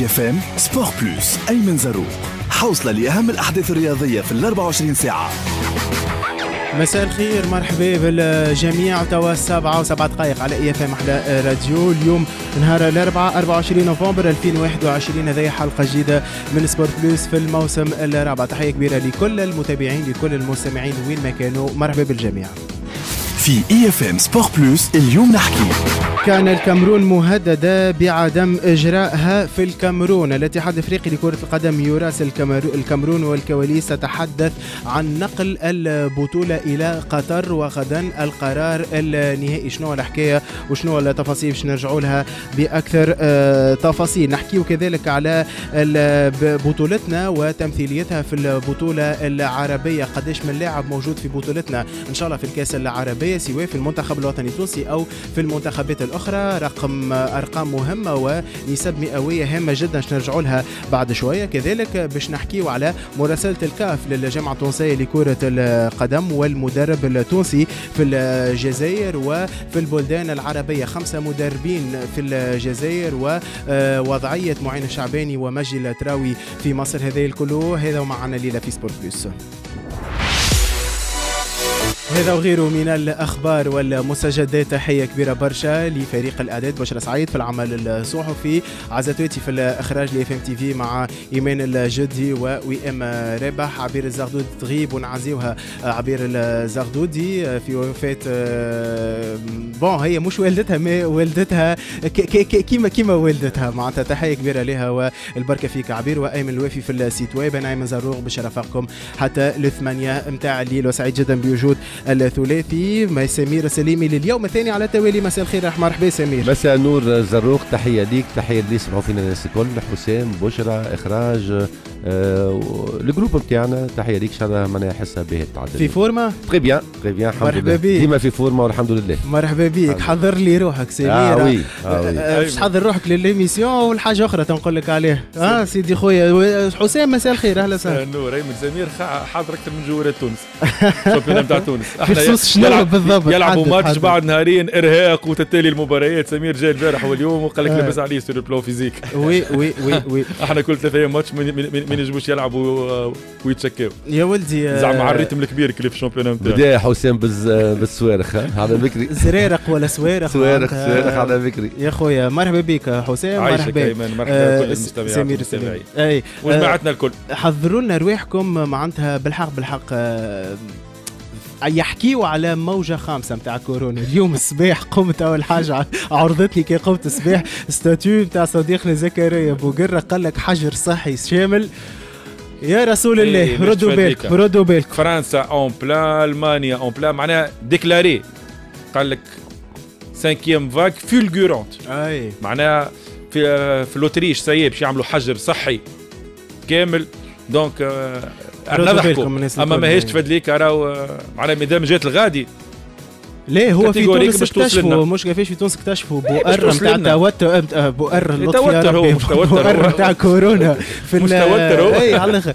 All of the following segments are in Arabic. يفام سبور بلس أيمن زروق حوصلة لأهم الأحداث الرياضية في 24 ساعة. مساء الخير، مرحبا بالجميع. توا 7:07 على EFM أحلى راديو. اليوم نهار الأربعاء 24 نوفمبر 2021، هذه حلقة جديدة من سبور بلوس في الموسم الرابع. تحية كبيرة لكل المتابعين لكل المستمعين وين ما كانوا، مرحبا بالجميع في EFM سبور بلوس. اليوم نحكي كان الكاميرون مهددة بعدم إجرائها في الكاميرون. الاتحاد الأفريقي لكرة القدم يراسل الكاميرون والكواليس تتحدث عن نقل البطولة إلى قطر وغدا القرار النهائي. شنو الحكاية وشنو التفاصيل باش نرجعوا لها بأكثر تفاصيل. نحكيو كذلك على بطولتنا وتمثيليتها في البطولة العربية، قداش من لاعب موجود في بطولتنا إن شاء الله في الكأس العربية سواء في المنتخب الوطني التونسي أو في المنتخبات الأخرى. أرقام مهمة ونسب مئوية هامة جدا باش نرجعوا لها بعد شوية. كذلك باش نحكيو على مراسلة الكاف للجامعة التونسية لكرة القدم والمدرب التونسي في الجزائر وفي البلدان العربية، 5 مدربين في الجزائر ووضعية معين الشعباني ومجدي التراوي في مصر. هذا الكل هذا ومعنا ليلة في سبورت بلس. هذا وغيره من الأخبار والمستجدات. تحية كبيرة برشا لفريق الإعداد بشرى سعيد في العمل الصحفي، عزتوتي في الإخراج لإف إم تي في مع إيمان الجدي ووئام رابح. عبير الزغدود تغيب ونعزيوها عبير الزغدودي في وفاة هي مش والدتها ما والدتها كيما والدتها معناتها. تحية كبيرة لها والبركة فيك عبير. وأيمن الوافي في السيت ويب. أنا أيمن زروق بشرفكم حتى ل8 متاع الليل، وسعيد جدا بوجود الثلاثي مع سمير السليمي لليوم الثاني على التوالي. مساء الخير، مرحبا سمير. مساء النور زروق، تحيه ليك تحيه اللي يسمعوا فينا الناس الكل، حسام بشرى اخراج الجروب نتاعنا. تحيه ليك ان شاء الله معناها حسها به التعديل في فورما. تري بيان تري بيان، الحمد لله ديما في فورما والحمد لله. مرحبا بيك. حضر لي روحك سمير. وي باش تحضر روحك للميسيون والحاجه اخرى تنقول لك عليه. سيدي خويا حسام مساء الخير. اهلا وسهلا. مساء النور. ايمن سمير حاضر اكثر من جوهره تونس. فلسوس شنو بالضبط؟ يلعبوا ماتش بعد نهارين ارهاق وتتالي المباريات. سمير جاء البارح واليوم وقال لك لاباس عليه سور البلو فيزيك. وي وي وي وي احنا كل 3 ايام ماتش ما ينجموش يلعبوا ويتشكاو يا ولدي. زعما على الريتم الكبير كليف الشامبيون نتاعنا. بدا حسام بالسوارخ على بكري. زرارق ولا سوارخ؟ سوارخ على بكري. يا خويا مرحبا بك حسام. مرحبا ايمن، مرحبا بكل المستمعين اي وجماعتنا الكل. حضروا لنا رواحكم معناتها بالحق يحكيوا على موجة 5 متاع كورونا. اليوم الصباح قمت أول حاجة عرضتني كي قمت الصباح ستاتيو متاع صديقنا زكريا بوقرة، قال لك حجر صحي شامل يا رسول الله. ردوا بالك فرنسا اون بلان، ألمانيا اون بلان، معناها ديكلاري قال لك 5e فاك فولغورونت. اي معناها في الأوتريش سايب باش يعملوا حجر صحي كامل. دونك نضحكوا اما ماهيش تفاد ليك راهو معناها مدام جات الغادي. ليه هو في تونس اكتشفوا مش كيفاش في تونس اكتشفوا بؤر نتاع توتر. بؤر التوتر نتاع كورونا في اي على الاخر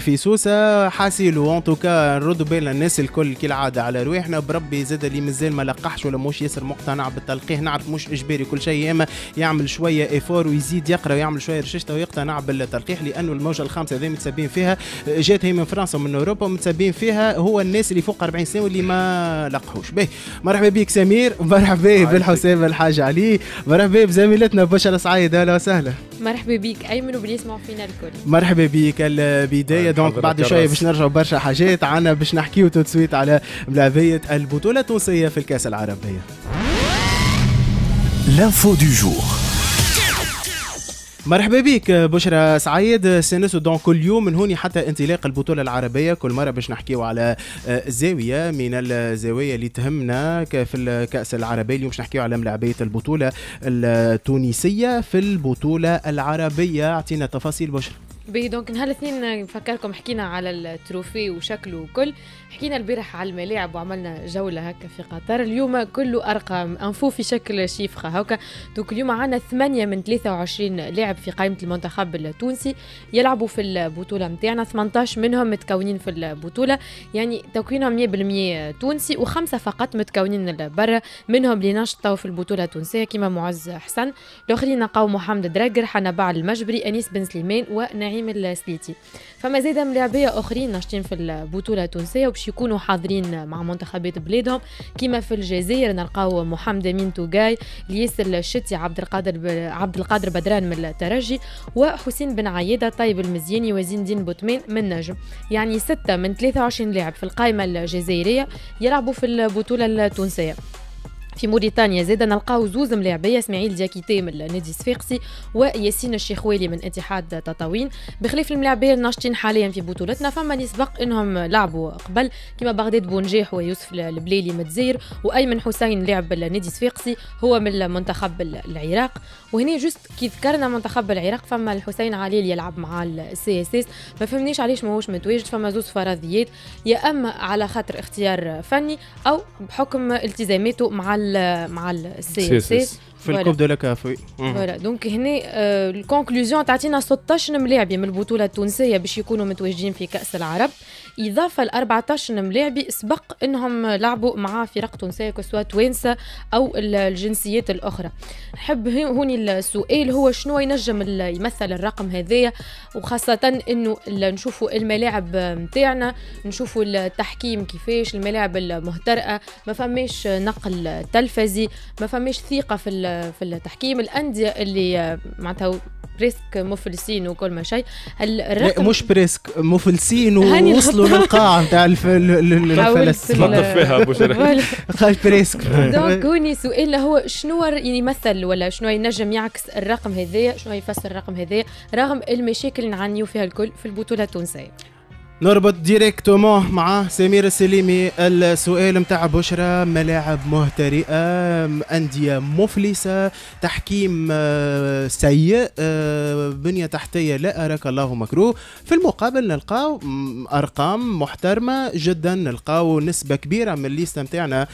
في سوسه حاسيل. وان توكا نردوا بالنا الناس الكل كالعاده على رواحنا. بربي زاد اللي مازال ما لقحش ولا مش ياسر مقتنع بالتلقيح، نعرف مش اجباري كل شيء، اما يعمل شويه ايفور ويزيد يقرا ويعمل شويه رشاشته ويقتنع بالتلقيح، لانه الموجة 5 هذه متسابين فيها. جات هي من فرنسا ومن اوروبا متسابين فيها، هو الناس اللي فوق 40 سنه واللي ما لقحوش. به مرحبا بك سمير، مرحبا بالحسام الحاج علي، مرحبا بزميلتنا بشرى سعيد. اهلا وسهلا. مرحبا بك ايمن وبلي يسمعوا فينا الكل. مرحبا بك. البدايه دونك بعد شويه باش نرجعوا برشا حاجات عنا باش نحكيو تسويت على ملاعبيه البطوله التونسيه في الكاس العربيه. لانفو دو جور. مرحبا بك بشرى سعيد. سنسو دونك كل يوم من هوني حتى انطلاق البطوله العربيه كل مره باش نحكيو على زاويه من الزوايا اللي تهمنا في الكاس العربيه. اليوم باش نحكيو على ملاعبيه البطوله التونسيه في البطوله العربيه. اعطينا تفاصيل بشرى. بي دونك نهار الاثنين نفكركم حكينا على التروفي وشكله وكل، حكينا البارح على الملاعب وعملنا جوله هكا في قطر. اليوم كله ارقام انفو في شكل شيفخه هكا. دوك اليوم عندنا 8 من 23 لاعب في قائمه المنتخب التونسي يلعبوا في البطوله نتاعنا، 18 منهم متكونين في البطوله يعني تكوينهم 100% تونسي، وخمسه فقط متكونين برا منهم اللي نشطوا في البطوله التونسيه كيما معز حسن، الاخرين نلقاو محمد دراجر، حنبع المجبري، انيس بن سليمان ونعيم السليتي. فما زاد ملاعبيه اخرين ناشطين في البطوله التونسيه وباش يكونوا حاضرين مع منتخبات بلادهم، كيما في الجزائر نلقاو محمد امين توجاي، الياس الشتي، عبد القادر بدران من الترجي، وحسين بن عياده، طيب المزياني، وزين الدين بوتمان من نجم. يعني 6 من 23 لاعب في القائمه الجزائريه يلعبوا في البطوله التونسيه. في موريتانيا زاد نلقاو زوز ملاعبيه، اسماعيل دياكيتي من نادي صفاقسي وياسين الشيخوالي من اتحاد تطاوين. بخلاف الملاعبيه الناشطين حاليا في بطولتنا فما يسبق انهم لعبوا قبل كيما بغداد بونجاح ويوسف البليلي من الجزائر، وايمن حسين لاعب نادي صفاقسي هو من منتخب العراق. وهنا جست كي ذكرنا منتخب العراق فما الحسين عليل يلعب مع السي اس اس، ما فهمنيش علاش ماهوش متواجد. فما زوز فرضيات، يا اما على خاطر اختيار فني او بحكم التزاماته مع السي اس اس في الكوب دو لا كافي. فوالا دونك هنا الكونكلوزيون تعطينا 16 ملاعبي من البطوله التونسيه باش يكونوا متواجدين في كاس العرب، اضافه ل 14 ملاعبي سبق انهم لعبوا مع فرق تونسيه كسوا توانسه او الجنسيات الاخرى. نحب هوني السؤال هو شنو ينجم يمثل الرقم هذايا، وخاصه انه نشوفوا الملاعب نتاعنا، نشوفوا التحكيم كيفاش، الملاعب المهترئه، ما فماش نقل تلفزي، ما فماش ثقه في التحكيم، الانديه اللي معناتها بريسك مفلسين وكل ما شيء. الرقم مش بريسك مفلسين ووصلوا للقاعه نتاع الفلسفه تلطف فيها ابو شريف خايف بريسك. دونك هوني سؤال هو شنو يمثل ولا شنو ينجم يعكس الرقم هذايا، شنو يفسر الرقم هذايا رغم المشاكل اللي نعانيو فيها الكل في البطوله التونسيه. نربط ديريكتومون مع سمير السليمي. السؤال متاع بشرى، ملاعب مهترئة، أندية مفلسة، تحكيم سيء، بنية تحتية لا أراك الله مكروه. في المقابل نلقاو أرقام محترمة جدا، نلقاو نسبة كبيرة من الليستة نتاعنا،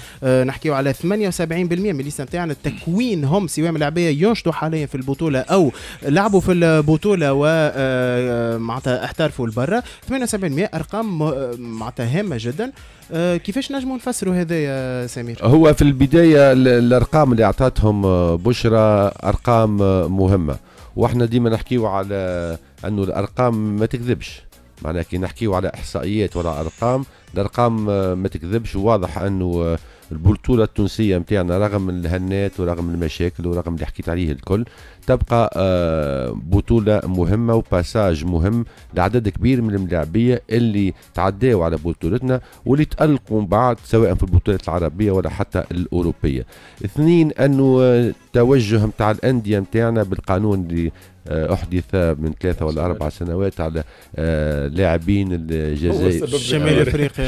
نحكيو على 78% من الليستة نتاعنا التكوين هم سواء ملاعبية ينشطوا حاليا في البطولة أو لعبوا في البطولة ومعناتها احترفوا لبرا. 78% ارقام معناتها هامه جدا. كيفاش نجموا نفسروا هذا يا سمير؟ هو في البدايه الارقام اللي اعطتهم بشرى ارقام مهمه، واحنا ديما نحكيو على انه الارقام ما تكذبش، معناها كي نحكيو على احصائيات ولا ارقام الارقام ما تكذبش. واضح انه البطوله التونسيه نتاعنا رغم الهنات ورغم المشاكل ورغم اللي حكيت عليه الكل تبقى بطوله مهمه وباساج مهم لعدد كبير من الملاعبيه اللي تعداوا على بطولتنا واللي تالقوا من بعد سواء في البطولات العربيه ولا حتى الاوروبيه. اثنين، انه التوجه نتاع الانديه نتاعنا بالقانون اللي احدث من 3 ولا 4 سنوات على لاعبين الجزائر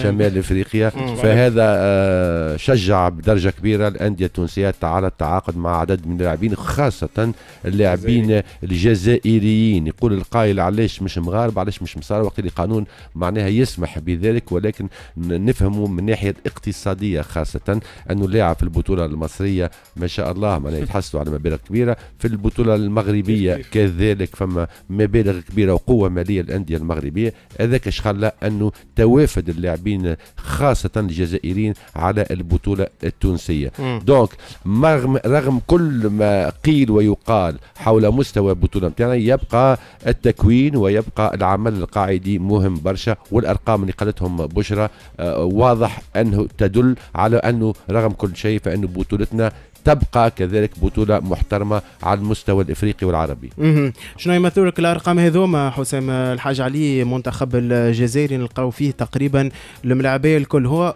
شمال افريقيا فهذا شجع بدرجه كبيره الانديه التونسيه على التعاقد مع عدد من اللاعبين، خاصه اللاعبين الجزائريين. يقول القائل علاش مش مغارب، علاش مش مصاري، وقت اللي قانون معناها يسمح بذلك، ولكن نفهموا من الناحيه الاقتصاديه، خاصه انه اللاعب في البطوله المصريه ما شاء الله معناها يتحصلوا على مبالغ كبيره، في البطوله المغربيه كذلك فما مبالغ كبيره وقوه ماليه الانديه المغربيه. هذاك شخلى انه توافد اللاعبين خاصه الجزائريين على البطوله التونسيه. دونك رغم كل ما قيل ويقال حول مستوى البطوله نتاعنا يبقى التكوين ويبقى العمل القاعدي مهم برشا، والارقام اللي قالتهم بشرى واضح انه تدل على انه رغم كل شيء فان بطولتنا تبقى كذلك بطولة محترمة على المستوى الإفريقي والعربي. شنو يمثل لك الأرقام هذوما حسام الحاج علي؟ منتخب الجزائر نلقاو فيه تقريبا الملاعبية الكل هو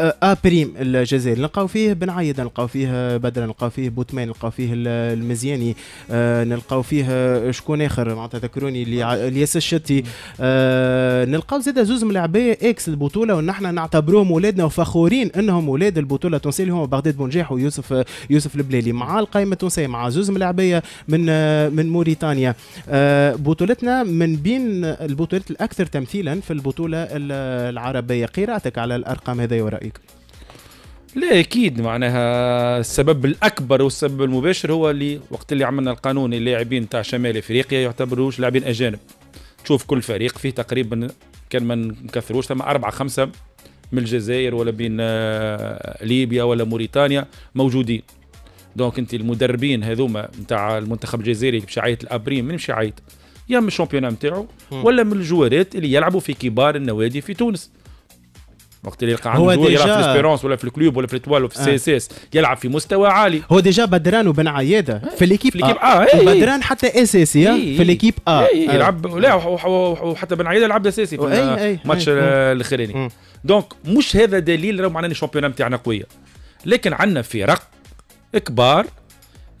ا بريم الجزائر نلقاو فيه بن عايد، نلقاو فيه بدر، نلقاو فيه بوتمان، نلقاو فيه المزياني، نلقاو فيه شكون اخر معناتها ذكروني اللي الياس الشتي، نلقاو زاد زوز من العبايه اكس البطوله ونحن نعتبروهم اولادنا وفخورين انهم اولاد البطوله التونسيه اللي هما بغداد بونجاح ويوسف البلالي مع القائمه التونسيه مع زوز من العبايه من موريتانيا. بطولتنا من بين البطولات الاكثر تمثيلا في البطوله العربيه، قراءتك على الارقام هذه ورأيك؟ لا اكيد معناها السبب الاكبر والسبب المباشر هو اللي وقت اللي عملنا القانون اللاعبين تاع شمال افريقيا يعتبروش لاعبين اجانب. تشوف كل فريق فيه تقريبا كان ما نكثروش ثم 4-5 من الجزائر ولا بين ليبيا ولا موريتانيا موجودين. دونك انت المدربين هذوما نتاع المنتخب الجزائري باش يعيط الابريم من يعيط يا من الشامبيون نتاعو ولا من الجوارات اللي يلعبوا في كبار النوادي في تونس. وقت اللي يلقى عنده جوار يلعب في الاسبيرونس ولا في الكلوب ولا في الاتوال ولا في السي اس اس يلعب في مستوى عالي. هو ديجا بدران وبن عياده في ليكيب بدران حتى اساسي في ليكيب يلعب لا وحتى بن عياده لعب اساسي في الماتش الاخراني. دونك مش هذا دليل راهو معناه الشامبيون نتاعنا قويه، لكن عندنا فرق كبار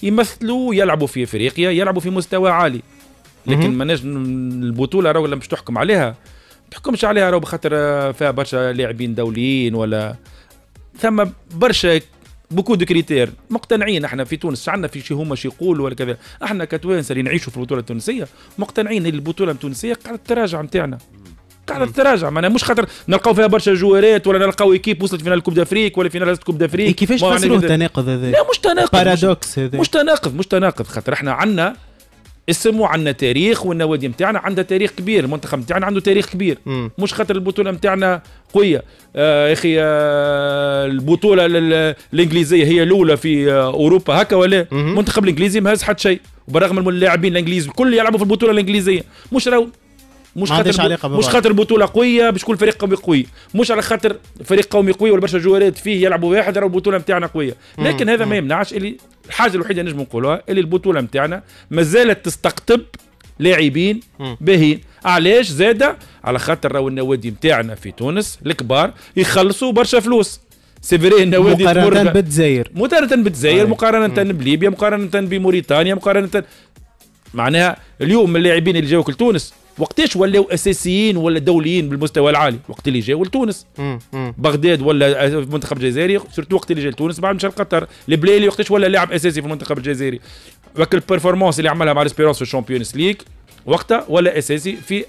يمثلوا يلعبوا في افريقيا يلعبوا في مستوى عالي، لكن ماناش البطوله راهو باش تحكم عليها تحكمش عليها راهو بخاطر فيها برشا لاعبين دوليين ولا ثم برشا بوكو دو كريتير مقتنعين احنا في تونس عندنا في شي هما شي يقولوا ولا كذا. احنا كتوانسه اللي نعيشوا في البطوله التونسيه مقتنعين ان البطوله التونسيه قاعده تراجع نتاعنا قاعده تراجع، معناها مش خاطر نلقاو فيها برشا جوارات ولا نلقاو ايكيب وصلت فينال كوب دافريك ولا فينال كوب دافريك. كيفاش تفسروا التناقض هذا؟ لا مش تناقض، بارادوكس هذا مش تناقض خاطر احنا عندنا اسم وعندنا تاريخ والنوادي نتاعنا عندها تاريخ كبير، المنتخب نتاعنا عنده تاريخ كبير مش خاطر البطوله نتاعنا قويه. يا اخي البطوله الانجليزيه هي الاولى في اوروبا هكا ولا المنتخب الانجليزي مهز حتى شيء وبرغم من اللاعبين الانجليز الكل يلعبوا في البطوله الانجليزيه. مش خاطر البطوله قويه باش كل فريق قومي قوي، مش على خاطر فريق قومي قوي ولا برشا جوارات فيه يلعبوا واحد راه البطوله نتاعنا قويه. لكن هذا ما يمنعش اللي الحاجه الوحيده نجم نقولوها اللي البطوله نتاعنا مازالت تستقطب لاعبين باهيين. علاش زاده؟ على خاطر راهو النوادي نتاعنا في تونس الكبار يخلصوا برشا فلوس سيفري النوادي مقارنه بالجزائر مقارنه بليبيا مقارنه بموريتانيا مقارنه. معناها اليوم اللاعبين اللي جاوا لتونس وقتاش ولاو اساسيين ولا دوليين بالمستوى العالي؟ وقت اللي جاوا لتونس بغداد ولا المنتخب الجزائري سورتو وقت اللي جا لتونس بعد مشى لقطر. البلالي وقتاش ولا لاعب اساسي في المنتخب الجزائري؟ وك البرفورمانس اللي عملها مع الاسبيرونس في الشامبيونز ليج وقتها ولا اساسي في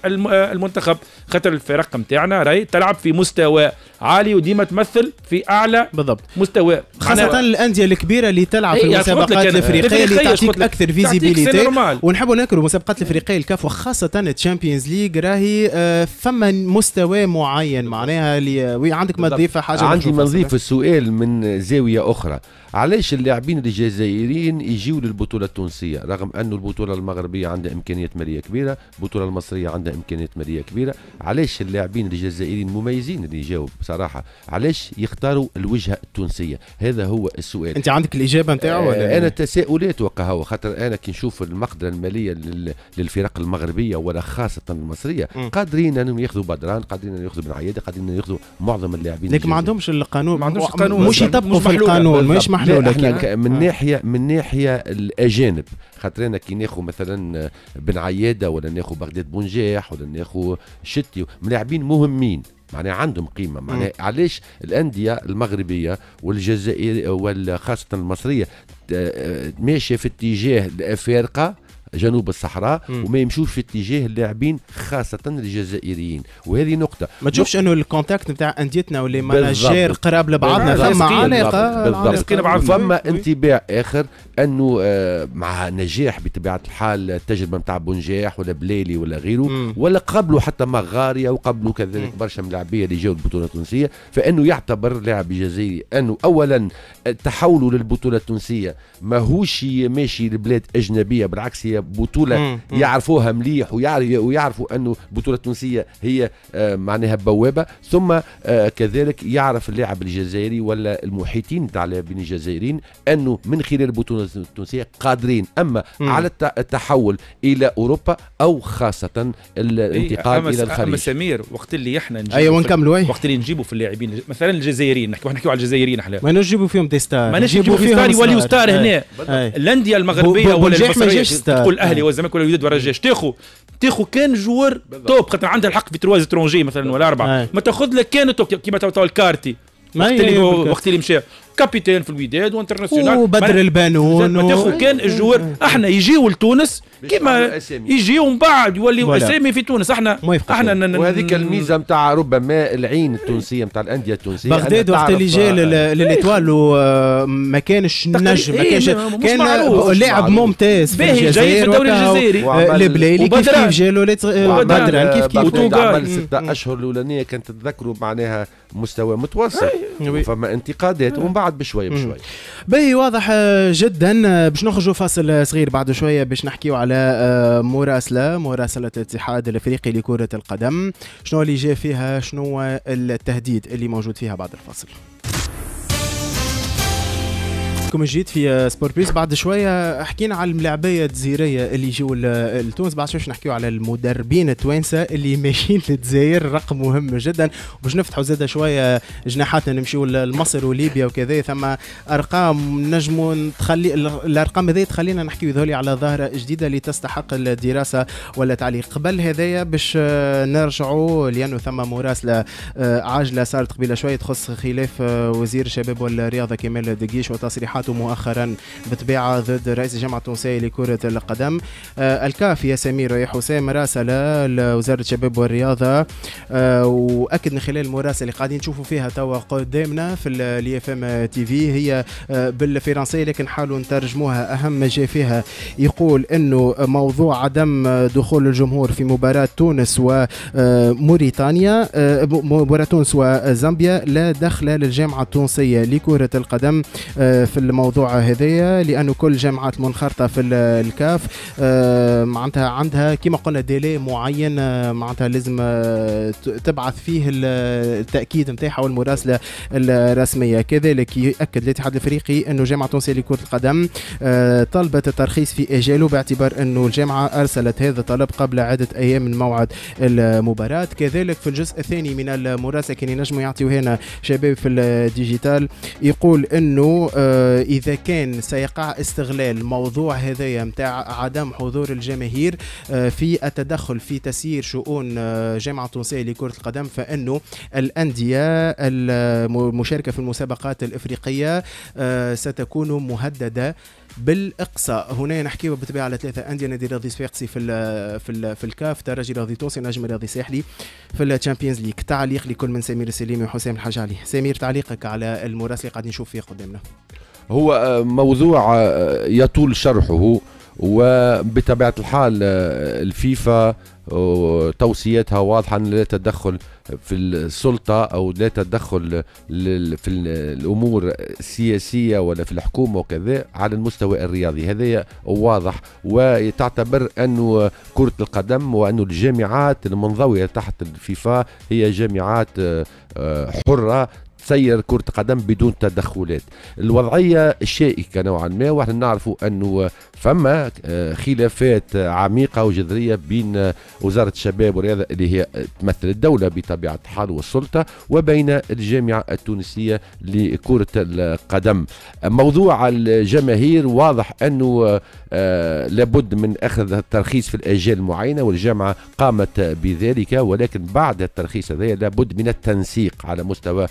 المنتخب، خاطر الفرق نتاعنا راهي تلعب في مستوى عالي وديما تمثل في اعلى بالضبط مستوى، خاصه الانديه الكبيره اللي تلعب في المسابقات الافريقيه اللي تعطيك اكثر فيزيبيليتي. ونحبوا نذكروا المسابقات الافريقيه الكاف وخاصه الشامبيونز ليج راهي فما مستوى معين معناها اللي عندك ما تضيفها حاجه. عندي ما نضيف السؤال من زاويه اخرى، علاش اللاعبين الجزائريين يجيوا للبطوله التونسيه رغم انه البطوله المغربيه عندها امكانيات ماليه كبيره، البطوله المصريه عندها امكانيات ماليه كبيره، علاش اللاعبين الجزائريين مميزين اللي يجاوب بصراحه علاش يختاروا الوجهه التونسيه؟ هذا هو السؤال. انت عندك الاجابه نتاعو ولا؟ انا تساؤلات وقع هو خاطر انا كي نشوف المقدره الماليه للفرق المغربيه ولا خاصه المصريه قادرين انهم ياخذوا بدران، قادرين انهم ياخذوا بن عياده، قادرين انهم ياخذوا معظم اللاعبين، لكن ما عندهمش القانون مش يطبقوا في القانون مش محلول. احنا من ناحيه الاجانب خاطر انا كي ناخذ مثلا بن عياده ولا ناخذ بغداد بونجاح ولا ناخذ شتي ملاعبين مهمين معناها عندهم قيمه، معناها علاش الانديه المغربيه والجزائريه وخاصه المصريه ماشيه في اتجاه الافارقه جنوب الصحراء وما يمشوش في اتجاه اللاعبين خاصه الجزائريين؟ وهذه نقطه ما تشوفش انه الكونتاكت نتاع انديتنا ولا ماناجير قراب لبعضنا ثم علاقه فما انطباع اخر انه مع نجاح بطبيعه الحال التجربه نتاع بونجاح ولا بلالي ولا غيره ولا قبله حتى مغاريا وقبله كذلك برشا ملاعبيه اللي جاوا البطوله التونسيه، فانه يعتبر لاعب جزائري انه اولا تحوله للبطوله التونسيه ماهوش ماشي لبلاد اجنبيه، بالعكس هي التونسية بطولة يعرفوها مليح ويعرفوا أنه البطولة التونسية هي معناها بوابة، ثم كذلك يعرف اللاعب الجزائري ولا المحيطين تاع اللاعبين الجزائريين أنه من خلال البطولة التونسية قادرين أما على التحول إلى أوروبا أو خاصة الانتقال إلى الخليج. أما سمير وقت اللي احنا نجيبوا وقت اللي نجيبوا في اللاعبين مثلا الجزائريين نحكيو على الجزائريين احنا ما نجيبوا فيهم دي ستار، ما نجيبوا فيهم ستار يوليو ستار هنا. الانديه المغربيه ولا المصريه تقول الاهلي والزمالك ولا الوداد والرجاء تاخو كان جوار توب خاطر عندها الحق في ترواز ترونجي مثلا ولا اربعه، ما تاخذ لك كان توب كيما تو الكارتي وقت اللي مشى كابيتان في الوداد وانترناسيونال وبدر البانون وتاخو كان الجوار احنا يجيو لتونس كيما يجيو ومن بعد يوليو اسامي في تونس. احنا وهذيك الميزه نتاع ربما العين التونسيه نتاع الانديه التونسيه. بغداد وقت اللي جا للاتوال ما كانش نجم كان لاعب ممتاز في الجزائر البلايلي كيف جا له بدران كيف عمل 6 أشهر الاولانيه كانت تتذكروا معناها مستوى متوسط فما انتقادات ومن بعد بشويه بشويه. باهي واضح جدا. باش نخرجوا فاصل صغير بعد شويه باش نحكيوا على مراسله الاتحاد الافريقي لكره القدم، شنو اللي جاء فيها، شنو التهديد اللي موجود فيها بعد الفاصل. كما جيت في سبور بيس بعد شويه حكينا على الملاعبيه الجزائريه اللي يجيو لتونس، بعد شويه نحكيو على المدربين التوانسه اللي ماشيين للجزائر، رقم مهم جدا، وباش نفتحوا زاده شويه جناحاتنا نمشيو لمصر وليبيا وكذا، ثم ارقام نجموا تخلي الارقام هذه تخلينا نحكيو ذولي على ظاهره جديده اللي تستحق الدراسه ولا تعليق. قبل هذايا باش نرجعوا لانه ثم مراسله عاجله صارت قبيله شويه تخص خلاف وزير الشباب والرياضه كمال الدقيش وتصريحات مؤخرا بطبيعه ضد رئيس الجامعه التونسيه لكره القدم. الكافي يا سمير يا حسام راسله لوزاره الشباب والرياضه واكد من خلال المراسله اللي قاعدين نشوفوا فيها توا قدامنا في الFM TV هي بالفرنسيه لكن حاولوا نترجموها. اهم ما جاء فيها يقول انه موضوع عدم دخول الجمهور في مباراه تونس وموريتانيا مباراه تونس وزامبيا لا دخل للجامعه التونسيه لكره القدم في الموضوع هذايا لانه كل جامعات منخرطه في الكاف معناتها عندها كما قلنا ديلي معين معناتها لازم تبعث فيه التاكيد نتاعها والمراسله الرسميه. كذلك يؤكد الاتحاد الافريقي انه جامعه تونسيه لكره القدم طلبت الترخيص في اجاله باعتبار انه الجامعه ارسلت هذا الطلب قبل عده ايام من موعد المباراه. كذلك في الجزء الثاني من المراسله كان ينجموا يعطيو هنا شباب في الديجيتال يقول انه إذا كان سيقع استغلال موضوع هذايا متاع عدم حضور الجماهير في التدخل في تسيير شؤون جامعة تونسية لكرة القدم فإنه الأندية المشاركة في المسابقات الإفريقية ستكون مهددة بالاقصاء. هنا نحكي بالطبيعه على 3 أندية، نادي الرياضي الصفاقسي في الكاف، ترجي الرياضي التونسي، نجم الرياضي الساحلي في الشامبيونز ليج. تعليق لكل من سمير السليمي وحسام الحاج علي. سمير تعليقك على المراسله قاعد نشوف فيه قدامنا. هو موضوع يطول شرحه وبطبيعه الحال الفيفا توصياتها واضحه ان لا تدخل في السلطه او لا تدخل في الامور السياسيه ولا في الحكومه وكذا على المستوى الرياضي، هذا واضح. وتعتبر انه كره القدم وانه الجامعات المنضويه تحت الفيفا هي جامعات حره تسير كرة قدم بدون تدخلات. الوضعية شائكة نوعا ما ونحن نعرفوا أنه فما خلافات عميقة وجذرية بين وزارة الشباب والرياضة اللي هي تمثل الدولة بطبيعة الحال والسلطة وبين الجامعة التونسية لكرة القدم. موضوع الجماهير واضح أنه لابد من أخذ الترخيص في الأجيال معينة والجامعة قامت بذلك، ولكن بعد الترخيص هذا لابد من التنسيق على مستوى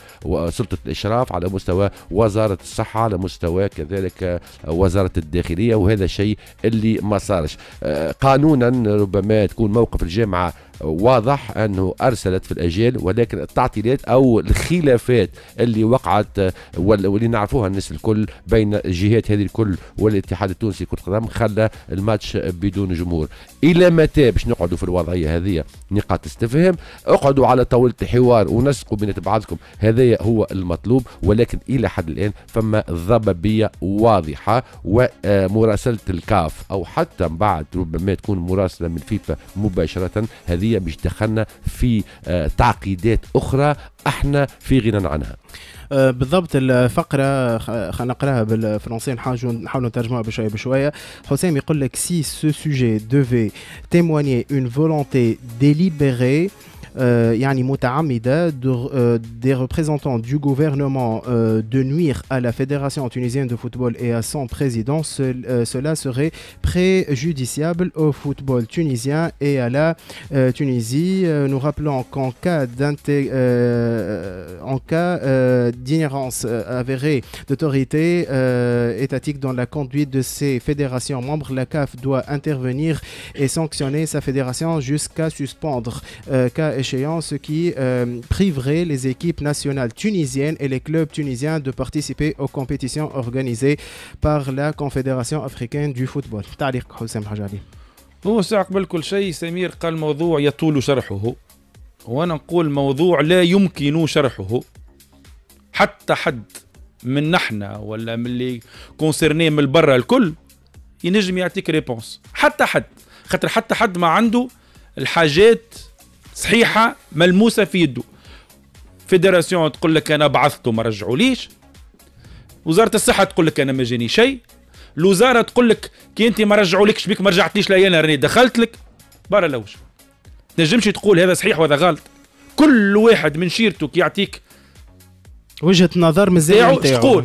سلطة الإشراف، على مستوى وزارة الصحة، على مستوى كذلك وزارة الداخلية، وهذا الشيء اللي ما صارش. قانونا ربما تكون موقف الجامعة واضح أنه أرسلت في الأجيال، ولكن التعطيلات أو الخلافات اللي وقعت واللي نعرفوها الناس الكل بين الجهات هذه الكل والاتحاد التونسي كرة القدم خلى الماتش بدون جمهور. إلى متى باش نقعدوا في الوضعية هذه؟ نقاط استفهام، اقعدوا على طاولة الحوار ونسقوا بين بعضكم، هذا هو المطلوب، ولكن إلى حد الآن فما ضبابية واضحة. ومراسلة الكاف أو حتى بعد ربما تكون مراسلة من فيفا مباشرة، هذه باش دخلنا في تعقيدات أخرى احنا في غنى عنها. بالضبط. الفقرة نقراها بالفرنسية نحاول نترجمها بشوية بشوية. حسام يقول لك si ce sujet devait témoigner une volonté délibérée يعني متعمدة des représentants du gouvernement de nuire à la Fédération tunisienne de football et à son président, cela serait préjudiciable au football tunisien et à la Tunisie. Nous rappelons qu'en cas d'ignorance avérée d'autorité étatique dans la conduite de ses fédérations membres, la CAF doit intervenir et sanctionner sa fédération jusqu'à suspendre cas échéant, ce qui priverait les équipes nationales tunisiennes et les clubs tunisiens de participer aux compétitions organisées par la Confédération africaine du football. تعليق حسام حاج علي. هو ساعة قبل كل شيء سمير قال موضوع يطول شرحه، وانا نقول موضوع لا يمكن شرحه حتى حد من نحنا ولا من اللي كونسيرني من برا الكل ينجم يعطيك ريبونس، حتى حد، خاطر حتى حد ما عنده الحاجات صحيحة ملموسة في يده. فيدراسيون تقول لك أنا بعثته ما رجعوليش، وزارة الصحة تقول لك أنا ما جاني شيء، الوزارة تقول لك كي أنت ما رجعولكش بيك ما رجعتنيش لي أنا راني دخلت لك برا لوش. تنجمش تقول هذا صحيح وهذا غلط، كل واحد من شيرته كي يعطيك وجهة نظر مزيان تاعو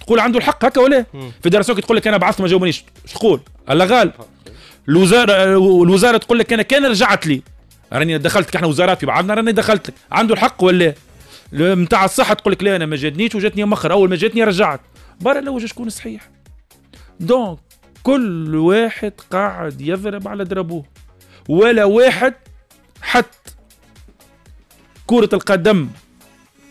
تقول عنده الحق هكا ولا؟ فيدراسيون كي تقول لك أنا بعثته ما جاوبنيش تقول الله غالب، الوزارة تقول لك أنا كان رجعت لي راني دخلتك، احنا وزارات في بعضنا راني دخلتك، عنده الحق ولا؟ نتاع الصحه تقول لك لا انا ما جاتنيش وجاتني مخر، اول ما جاتني رجعت، برا لو وجه شكون صحيح؟ دونك كل واحد قاعد يضرب على ضربوه، ولا واحد حتى كرة القدم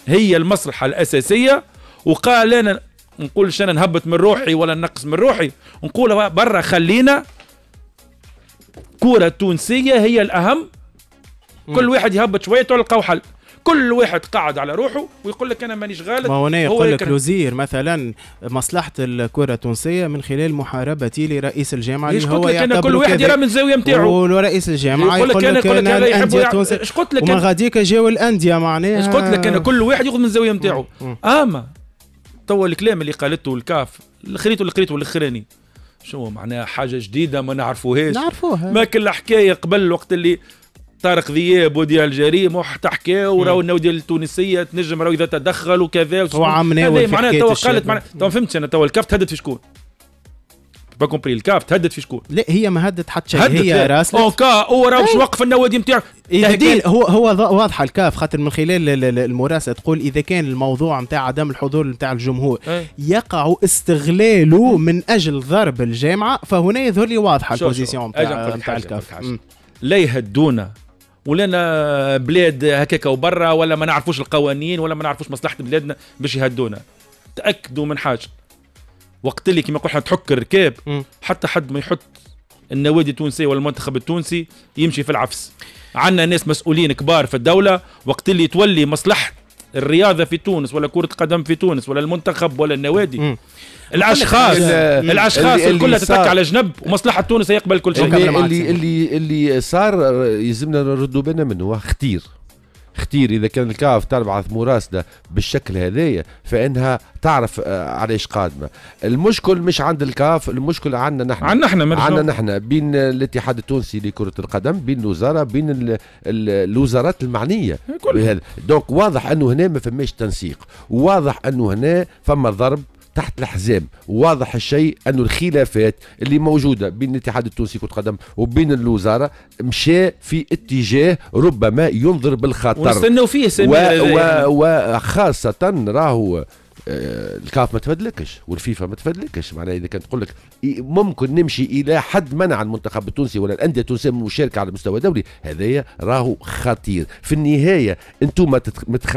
هي المصلحه الاساسيه، وقال انا نقولش انا نهبط من روحي ولا نقص من روحي، نقول برا خلينا كرة تونسيه هي الاهم. كل واحد يهبط شويه ولقاو حل، كل واحد قاعد على روحه ويقول لك انا مانيش غالط. ما هنا يقول لك الوزير مثلا مصلحه الكره التونسيه من خلال محاربتي لرئيس الجامعه اللي هو يعتبر كل واحد يرى من الزاويه نتاعو، ورئيس الجامعه يقول لك انا الانديه التونسيه اش قلت لك وما غاديك جاو الانديه معناها اش قلت لك انا، كل واحد ياخذ من الزاويه نتاعو. اما توا الكلام اللي قالته الكاف اللي قريته الاخراني شو معناها؟ حاجه جديده ما نعرفوهاش، نعرفوها ما كل حكايه قبل وقت اللي طارق ذياب وديال الجريمه وحتى حكاو راهو النوديه التونسيه تنجم راهو اذا تدخل وكذا وعملنا معناها تو قالت معناها تو فهمتش انا تو الكاف تهدد في شكون؟ با كومبري الكاف تهدد في شكون؟ لا هي ما هدت حتى شيء، هي راسلت اوكا هو راهو باش وقف النوادي نتاعو. هو واضحه الكاف خاطر من خلال المراسله تقول اذا كان الموضوع نتاع عدم الحضور نتاع الجمهور يقع استغلاله من اجل ضرب الجامعه، فهنا يظهر لي واضحه البوزيسيون نتاع الكاف. لا يهدونا ولنا بلاد هكاك وبرا ولا ما نعرفوش القوانين ولا ما نعرفوش مصلحه بلادنا باش يهدونا. تاكدوا من حاجه وقت اللي كما نقولوا تحك الركاب، حتى حد ما يحط النوادي التونسيه ولا المنتخب التونسي يمشي في العفس. عندنا ناس مسؤولين كبار في الدوله وقت اللي تولي مصلحه الرياضه في تونس ولا كره القدم في تونس ولا المنتخب ولا النوادي الاشخاص الكل تتك على جنب ومصلحه تونس يقبل كل شيء. اللي صار يلزمنا نردوا بالنا منه، خطير خطير. اذا كان الكاف تبعث مراسله بالشكل هذايا فانها تعرف علاش قادمه. المشكل مش عند الكاف، المشكل عندنا نحن، عندنا نحن بين الاتحاد التونسي لكره القدم، بين الوزاره، بين الوزارات المعنيه بهذا. دونك واضح انه هنا ما فماش تنسيق، واضح انه هنا فما ضرب تحت الحزام، واضح الشيء انه الخلافات اللي موجوده بين الاتحاد التونسي كرة القدم وبين الوزاره مشى في اتجاه ربما ينظر بالخطر ونستناو فيه، وخاصه راهو الكاف ما تفدلكش والفيفا ما تفدلكش، معناها اذا كانت تقول لك ممكن نمشي الى حد منع المنتخب التونسي ولا الانديه التونسيه من المشاركه على مستوى دولي، هذايا راهو خطير. في النهايه انتم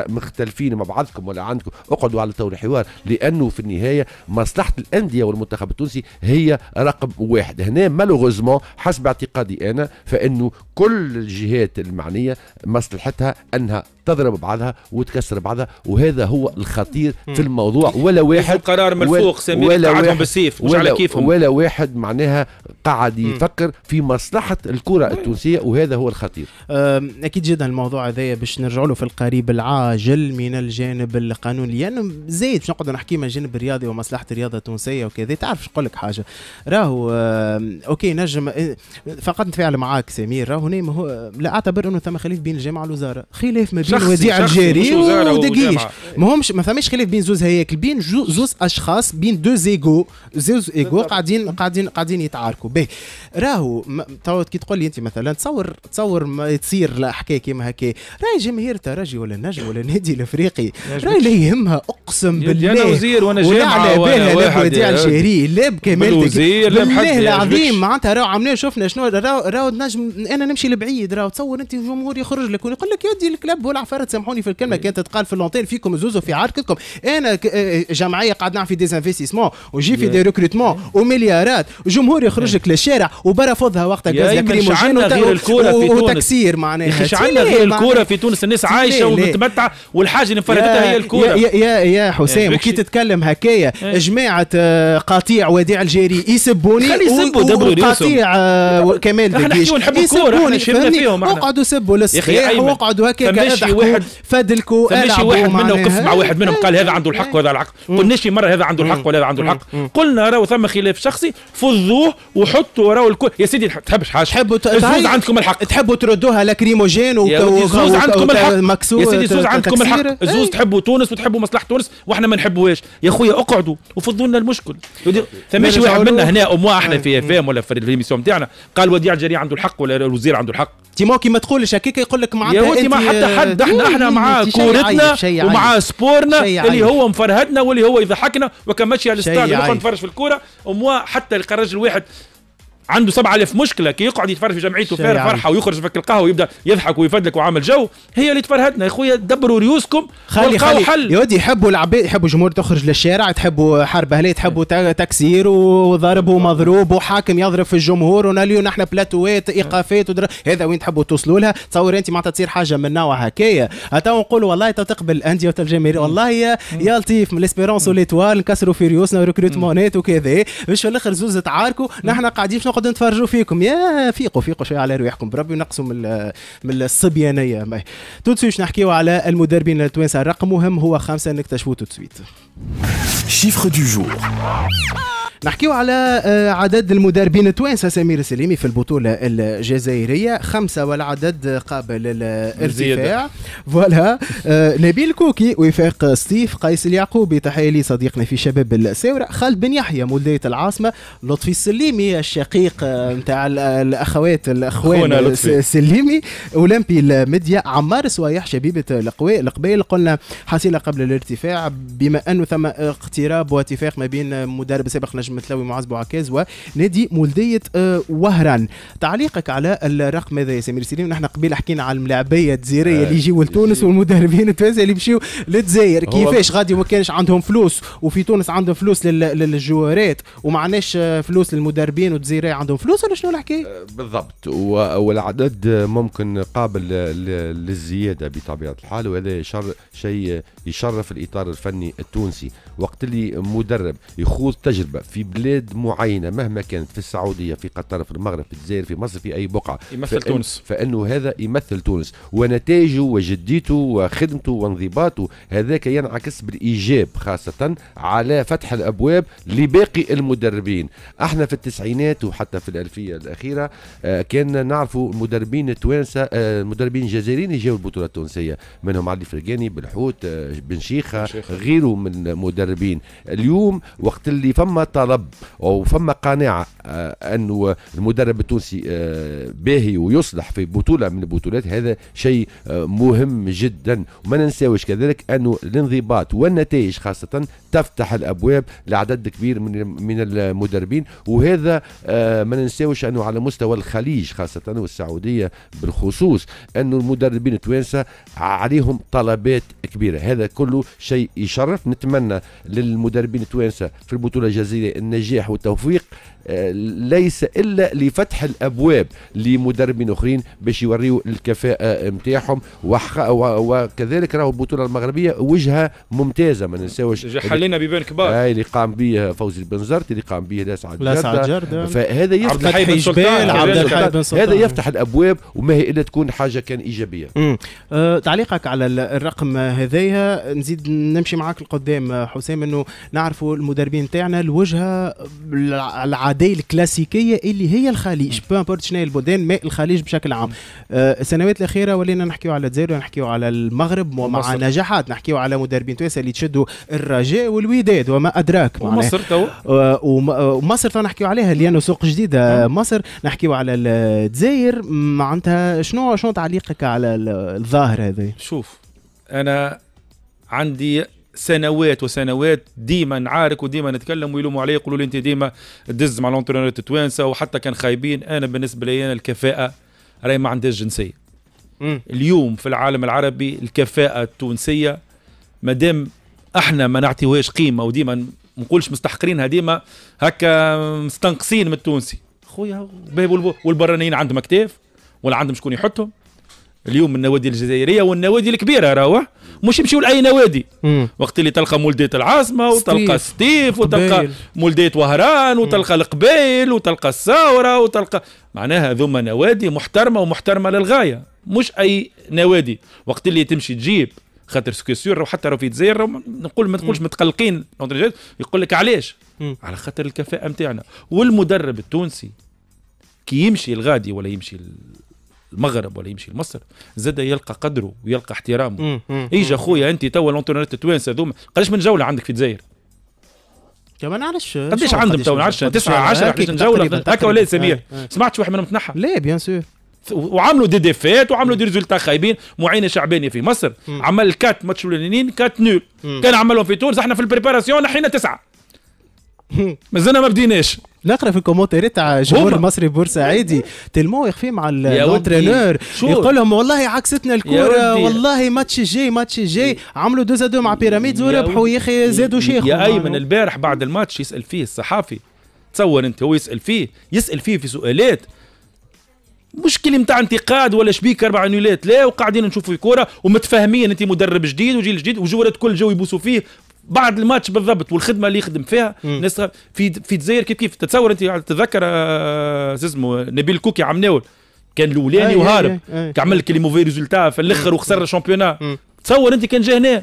مختلفين مع بعضكم ولا عندكم، اقعدوا على طاوله الحوار، لانه في النهايه مصلحه الانديه والمنتخب التونسي هي رقم واحد. هنا مالوغوزمون حسب اعتقادي انا فانه كل الجهات المعنيه مصلحتها انها تضرب بعضها وتكسر بعضها، وهذا هو الخطير في الموضوع. ولا واحد قرار من الفوق ولا واحد بالسيف مش على كيفهم، ولا واحد معناها قاعد يفكر في مصلحه الكره التونسيه، وهذا هو الخطير. اكيد جدا الموضوع هذايا باش نرجعوا له في القريب العاجل من الجانب القانوني، لانه يعني زايد باش نقعدوا نحكي من الجانب الرياضي ومصلحه الرياضه التونسيه وكذا. تعرف نقول لك حاجه، راهو اوكي نجم فقط نتفاعل معاك سمير، راهو هنا هو لا اعتبر انه ثم خلاف بين الجامعه والوزاره، خلاف ما بين وديع الجيري ودقيش، ماهمش ما فماش خلاف بين زوز هياكل، بين زوز اشخاص، بين زوز ايغو قاعدين يتعاركوا. باهي راهو تو كي تقول لي انت مثلا تصور ما تصير لا حكايه كيما هكا، راهي جماهير ترجي ولا النجم ولا النادي الافريقي راهي لا يهمها، اقسم بالله انا وزير وانا جامعه ولا بها وديع الجيري لا بكمال بالله العظيم، معناتها راهو عملنا شفنا شنو راهو نجم انا نمشي لبعيد، راهو تصور انت الجمهور يخرج لك ويقول لك يدي الكلاب والعفاره، تسامحوني في الكلمه كانت تقال في اللونتين فيكم زوز وفي عاركتكم. انا جمعيه قاعد نعمل في ديزانفيستيسمون وجي في دي ريكروتمون ومليارات، جمهور يخرج لك للشارع وبرفضها وقتها غاز كريموجين وتكسير، معناها مش عندنا غير الكوره في تونس، الناس عايشه ومتمتعه والحاجه اللي فرقتها هي الكوره. يا حسام وكي تتكلم هكايا جماعه قطيع وديع الجيري يسبوني، قطيع كمال دقيش يسبوني، اقعدوا سبوا للصحيح واقعدوا هكاك ماشي واحد فادلكو، ماشي واحد منا وقف مع واحد منهم قال هذا عنده الحق وهذا الحق، قلناش مرة هذا عنده الحق ولا هذا عنده الحق، قلنا راهو ثم خلاف شخصي فضوه وحطوا راهو الكل. يا سيدي تحبش حاجه، تحبوا الزوز عندكم الحق، تحبوا تردوها لكريموجين وزوز عندكم الحق يا سيدي، الزوز عندكم الحق، الزوز تحبوا تونس وتحبوا مصلحه تونس واحنا ما نحبوهاش. يا خويا اقعدوا وفضوا لنا المشكل، ماشي واحد منا هنا اموا احنا في اف ام ولا في الميسيون نتاعنا قال وديع الجيري عنده الحق ولا الوزير عنده الحق. تيمو كي ما تقولش هكاك يقول لك معناتها حتى حد احنا مع كورتنا ومع سبورنا اللي هو مفرهدنا واللي هو يضحكنا، وكان ماشي على الاستاد نبقى نتفرج في الكوره. وموا حتى القرج الواحد عنده 7000 مشكله كي يقعد يتفرج في جمعيته فارغ فرحه ويخرج فك القهوه ويبدا يضحك ويفدلك وعامل جو، هي اللي تفرهدنا. يا خويا دبروا ريوسكم ولقاو حل. يا ودي يحبوا العباد، يحبوا جمهور تخرج للشارع، تحبوا حرب اهليه، تحبوا تكسير وضرب ومضروب وحاكم يضرب في الجمهور وناليو نحن بلاتوات ايقافات هذا وين تحبوا توصلوا لها؟ تصور انت معناتها تصير حاجه من نوع هكايا تو نقول والله تقبل الانديه والجماهير، والله يا لطيف من الاسبيرونس وليتوال نكسروا في ريوسنا وريكروتمونات وكذا، باش في الاخر زوز تعاركوا نحن قاعدين نقعدوا نتفرجوا فيكم. يا فيقوا شويه على روحكم بربي ونقصوا من الصبيانيه. تو دو سويت نحكيو على المدربين التوانسه، الرقم مهم هو 5 نكتشفوه تو دو سويت. شيفر دو جور نحكيو على عدد المدربين التوانسه سمير السليمي في البطوله الجزائريه، 5 والعدد قابل للارتفاع. فوالا نبيل كوكي، وفاق سطيف، قيس اليعقوبي، تحيه لي صديقنا في شباب الساوره، خالد بن يحيى مولديه العاصمه، لطفي السليمي الشقيق نتاع الاخوان السليمي، اولمبي المديا، عمار سوايح شبيبه القبيل. قلنا حصيله قبل الارتفاع بما انه ثم اقتراب واتفاق ما بين مدرب سابق متلوي معز بوعكاز ونادي مولديه وهران. تعليقك على الرقم هذا يا سمير سليم؟ نحن قبيل حكينا على الملاعبيه الجزائريه اللي يجيوا لتونس والمدربين التوانسه اللي يمشيوا للجزائر، كيفاش غادي ما كانش عندهم فلوس، وفي تونس عندهم فلوس للجوارات ومعناش فلوس للمدربين والجزائريه عندهم فلوس، ولا شنو الحكايه؟ بالضبط، والعدد ممكن قابل للزياده بطبيعه الحال، وهذا شيء يشرف الاطار الفني التونسي. وقت اللي مدرب يخوض تجربه في بلاد معينه مهما كانت، في السعوديه، في قطر، في المغرب، في الجزائر، في مصر، في اي بقعه، يمثل تونس، فانه هذا يمثل تونس، ونتائجه وجديته وخدمته وانضباطه هذاك ينعكس بالايجاب خاصه على فتح الابواب لباقي المدربين. احنا في التسعينات وحتى في الالفيه الاخيره كنا نعرفوا المدربين التوانسه، المدربين الجزائريين يجيو البطوله التونسيه، منهم علي فرقاني، بالحوت، بن شيخه، غيره من المدربين. اليوم وقت اللي فما طلب وفما قناعة أنه المدرب التونسي باهي ويصلح في بطولة من البطولات، هذا شيء مهم جدا. وما ننساوش كذلك أنه الانضباط والنتائج خاصة تفتح الأبواب لعدد كبير من المدربين، وهذا ما ننساوش أنه على مستوى الخليج خاصة والسعودية بالخصوص أنه المدربين التوانسة عليهم طلبات كبيرة، هذا كله شيء يشرف. نتمنى للمدربين التوانسة في البطولة الجزيرة النجاح والتوفيق، ليس إلا لفتح الأبواب لمدربين أخرين باش يوريوا الكفاءة متاعهم، وكذلك راهو البطولة المغربية وجهة ممتازة ما ننساوش، حلينا بيبان كبار اللي قام به فوزي البنزرت، اللي قام به لا سعد جردة، فهذا يفتح هذا يفتح الأبواب وما هي إلا تكون حاجة كان إيجابية. تعليقك على الرقم هذايا نزيد نمشي معاك لقدام حسام، أنه نعرفوا المدربين تاعنا الوجهة العادية الكلاسيكية اللي هي الخليج بو امبورت شنو البلدان، ما الخليج بشكل عام. السنوات الأخيرة ولينا نحكيو على الجزائر ونحكيو على المغرب ومع نجاحات، نحكيو على مدربين توانسة اللي تشدوا الرجاء والوداد وما أدراك، ومصر تو ومصر تو نحكيو عليها لأنه سوق جديدة مصر، نحكيو على الجزائر معناتها شنو تعليقك على الظاهر هذا؟ شوف أنا عندي سنوات وسنوات ديما نعارك وديما نتكلم ويلوموا علي يقولوا لي انت ديما دز مع الانترنت التوانسه وحتى كان خايبين. انا بالنسبه لي انا الكفاءه راهي ما عندهاش جنسيه. اليوم في العالم العربي الكفاءه التونسيه مادام احنا ما نعطيوهاش قيمه وديما ما نقولش مستحقرينها، ديما هكا مستنقصين من التونسي خويا، والبرانيين عندهم اكتاف ولا عندهم شكون يحطهم. اليوم النوادي الجزائريه والنوادي الكبيره راهو مش يمشيو لاي نوادي، وقت اللي تلقى مولديه العاصمه وتلقى ستيف وتلقى مولديه وهران وتلقى القبيل وتلقى الثوره وتلقى، معناها ذوما نوادي محترمه ومحترمه للغايه، مش اي نوادي. وقت اللي تمشي تجيب خاطر سكسور وحتى في الجزائر نقول ما تقولش متقلقين، يقول لك علاش؟ على خاطر الكفاءه نتاعنا. والمدرب التونسي كي يمشي الغادي ولا يمشي المغرب ولا يمشي لمصر زاد يلقى قدره ويلقى احترامه. ايجا خويا انت توا الانترنت التوانسه ذوما قداش من جوله عندك في الجزائر؟ كمان علاش قداش عندهم تو؟ 9 10 قداش من جوله هكا ولا سمير؟ سمعتش واحد منهم تنحى؟ لا بيان سور. وعملوا دي ديفات وعملوا دي ريزولتا خايبين. معين شعباني في مصر عمل 4 ماتش الاولانيين 4 نول، كان عملهم في تونس احنا في البريباراسيون نحينا 9 مازلنا ما بديناش. نقرا في الكومنتات تاع الجمهور المصري بورسعيدي تلمو يخفي مع الانترينور يقول لهم والله عكستنا الكوره، والله ماتش جاي عملوا 2-2 مع بيراميدز وربحوا يا اخي، زادوا شيخ يا ايمن البارح بعد الماتش يسال فيه الصحافي، تصور انت هو يسال فيه في سؤالات مش كلمة نتاع انتقاد ولا شبيك 4 نولات، لا وقاعدين نشوفوا الكوره ومتفاهمين انت مدرب جديد وجيل جديد وجورات كل جو يبوسوا فيه بعد الماتش بالضبط والخدمه اللي يخدم فيها. الناس في الجزائر كيف تتصور انت؟ تتذكر اسمه نبيل كوكي عمناول كان الاولاني وهارب عمل لك لي موفي ريزولتا في الاخر وخسر الشامبيونا، تصور انت كان جا هنا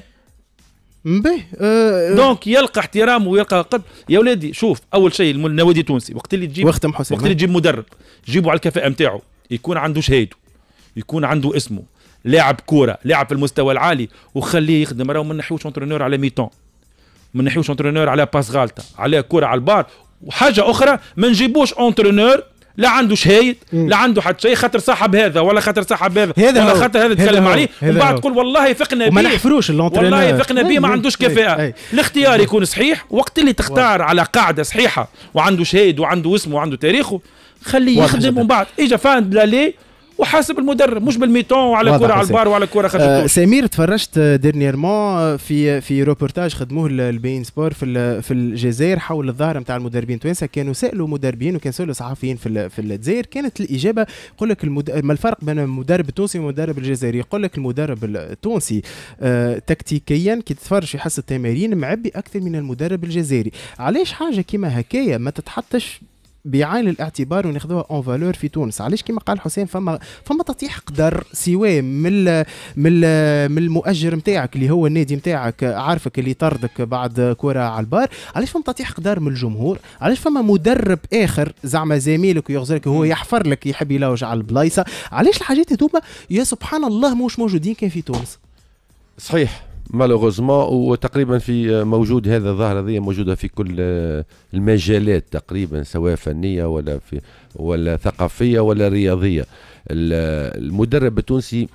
دونك يلقى احترام ويلقى قدر. يا ولادي شوف اول شيء النوادي التونسي وقت اللي تجيب مدرب جيبوا على الكفاءه نتاعو، يكون عنده شهادته، يكون عنده اسمه، لاعب كوره، لاعب في المستوى العالي وخليه يخدم. راهو ما نحيوش انترونور على ميتون، ما نحيوش انترونور على باس غالطه، على كره على البار. وحاجه اخرى ما نجيبوش انترونور لا عنده شهايد لا عنده حتى شيء، خاطر صاحب هذا ولا خاطر صاحب هذا ولا خاطر هذا تكلم عليه ومن بعد تقول والله فقنا بيه، ما نحفروش الانترونور والله فقنا بيه ما عندوش كفاءه. الاختيار يكون صحيح، وقت اللي تختار على قاعده صحيحه وعنده شهايد وعنده اسمه وعنده تاريخه خليه يخدم. ومن بعد اجا فان بلالي وحاسب المدرب مش بالميتون وعلى كره على البار وعلى كره خرجت. سمير تفرجت ديرنييرمون في روبورتاج خدموه البين سبور في الجزائر حول الظاهره نتاع المدربين التوانسه، كانوا سالوا مدربين وكانوا سالوا صحفيين في الجزائر، كانت الاجابه يقول لك ما الفرق بين المدرب التونسي والمدرب الجزائري؟ يقول لك المدرب التونسي تكتيكيا كي تتفرج في حصه التمارين معبي اكثر من المدرب الجزائري. علاش حاجه كيما هكايا ما تتحطش بعين الاعتبار وناخذوها اون فالور في تونس؟ علاش كما قال حسين فما تطيح قدر سواء من المؤجر نتاعك اللي هو النادي نتاعك عارفك اللي طردك بعد كره على البار، علاش فما تطيح قدر من الجمهور؟ علاش فما مدرب اخر زعما زميلك ويغزرك هو يحفر لك يحب يلوج على البلايصه؟ علاش الحاجات هذوما يا سبحان الله مش موجودين كان في تونس؟ صحيح مالوغوزمون، وتقريبا في موجود هذا الظاهرة هذه موجودة في كل المجالات تقريبا، سواء فنية ولا في ولا ثقافية ولا رياضية. المدرب التونسي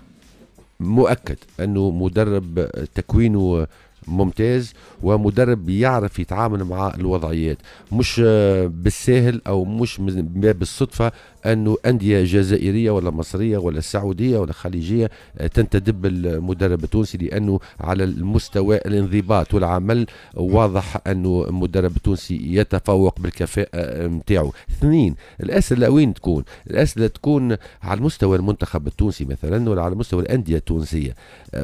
مؤكد أنه مدرب تكوينه ممتاز ومدرب يعرف يتعامل مع الوضعيات، مش بالساهل او مش بالصدفه انه انديه جزائريه ولا مصريه ولا سعوديه ولا خليجيه تنتدب المدرب التونسي، لانه على المستوى الانضباط والعمل واضح انه المدرب التونسي يتفوق بالكفاءه نتاعو. اثنين، الاسئله وين تكون؟ الاسئله تكون على مستوى المنتخب التونسي مثلا ولا على مستوى الانديه التونسيه.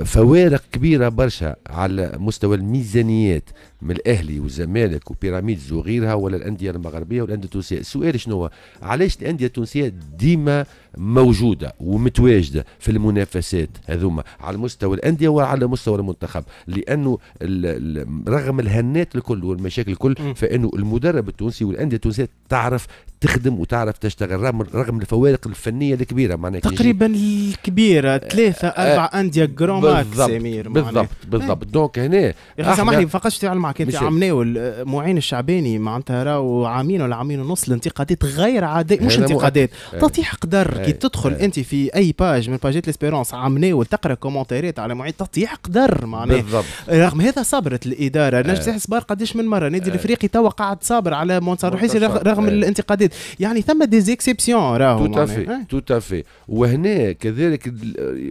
فوارق كبيره برشا على مستوى الميزانيات من الاهلي والزمالك وبيراميدز وغيرها ولا الانديه المغربيه والانديه التونسيه. السؤال شنو؟ علاش الانديه التونسيه ديما موجوده ومتواجده في المنافسات هذوما على مستوى الانديه وعلى مستوى المنتخب؟ لانه رغم الهنات الكل والمشاكل الكل، فانه المدرب التونسي والانديه التونسيه تعرف تخدم وتعرف تشتغل رغم الفوارق الفنيه الكبيره. معناها تقريبا الكبيره ثلاثه اربع انديه جرو ماكس سمير. بالضبط بالضبط. دونك هنا سامحني فقط تعال معك انت، عم ناول معين الشعباني معناتها راهو عامين ولا عامين ونص الانتقادات غير عاديه، مش انتقادات تطيح قدر. كي تدخل انت في اي باج من باجات ليسبيرونس عم ناول تقرا كومنتاريات على معين تطيح قدر معناها. رغم هذا صبرت الاداره. نجم الحسبار قداش من مره نادي الافريقي توا قاعد صابر على مونسار الرحيسي رغم الانتقادات، يعني ثم دي زيكسيبسيون راهو. توتافي. وهنا كذلك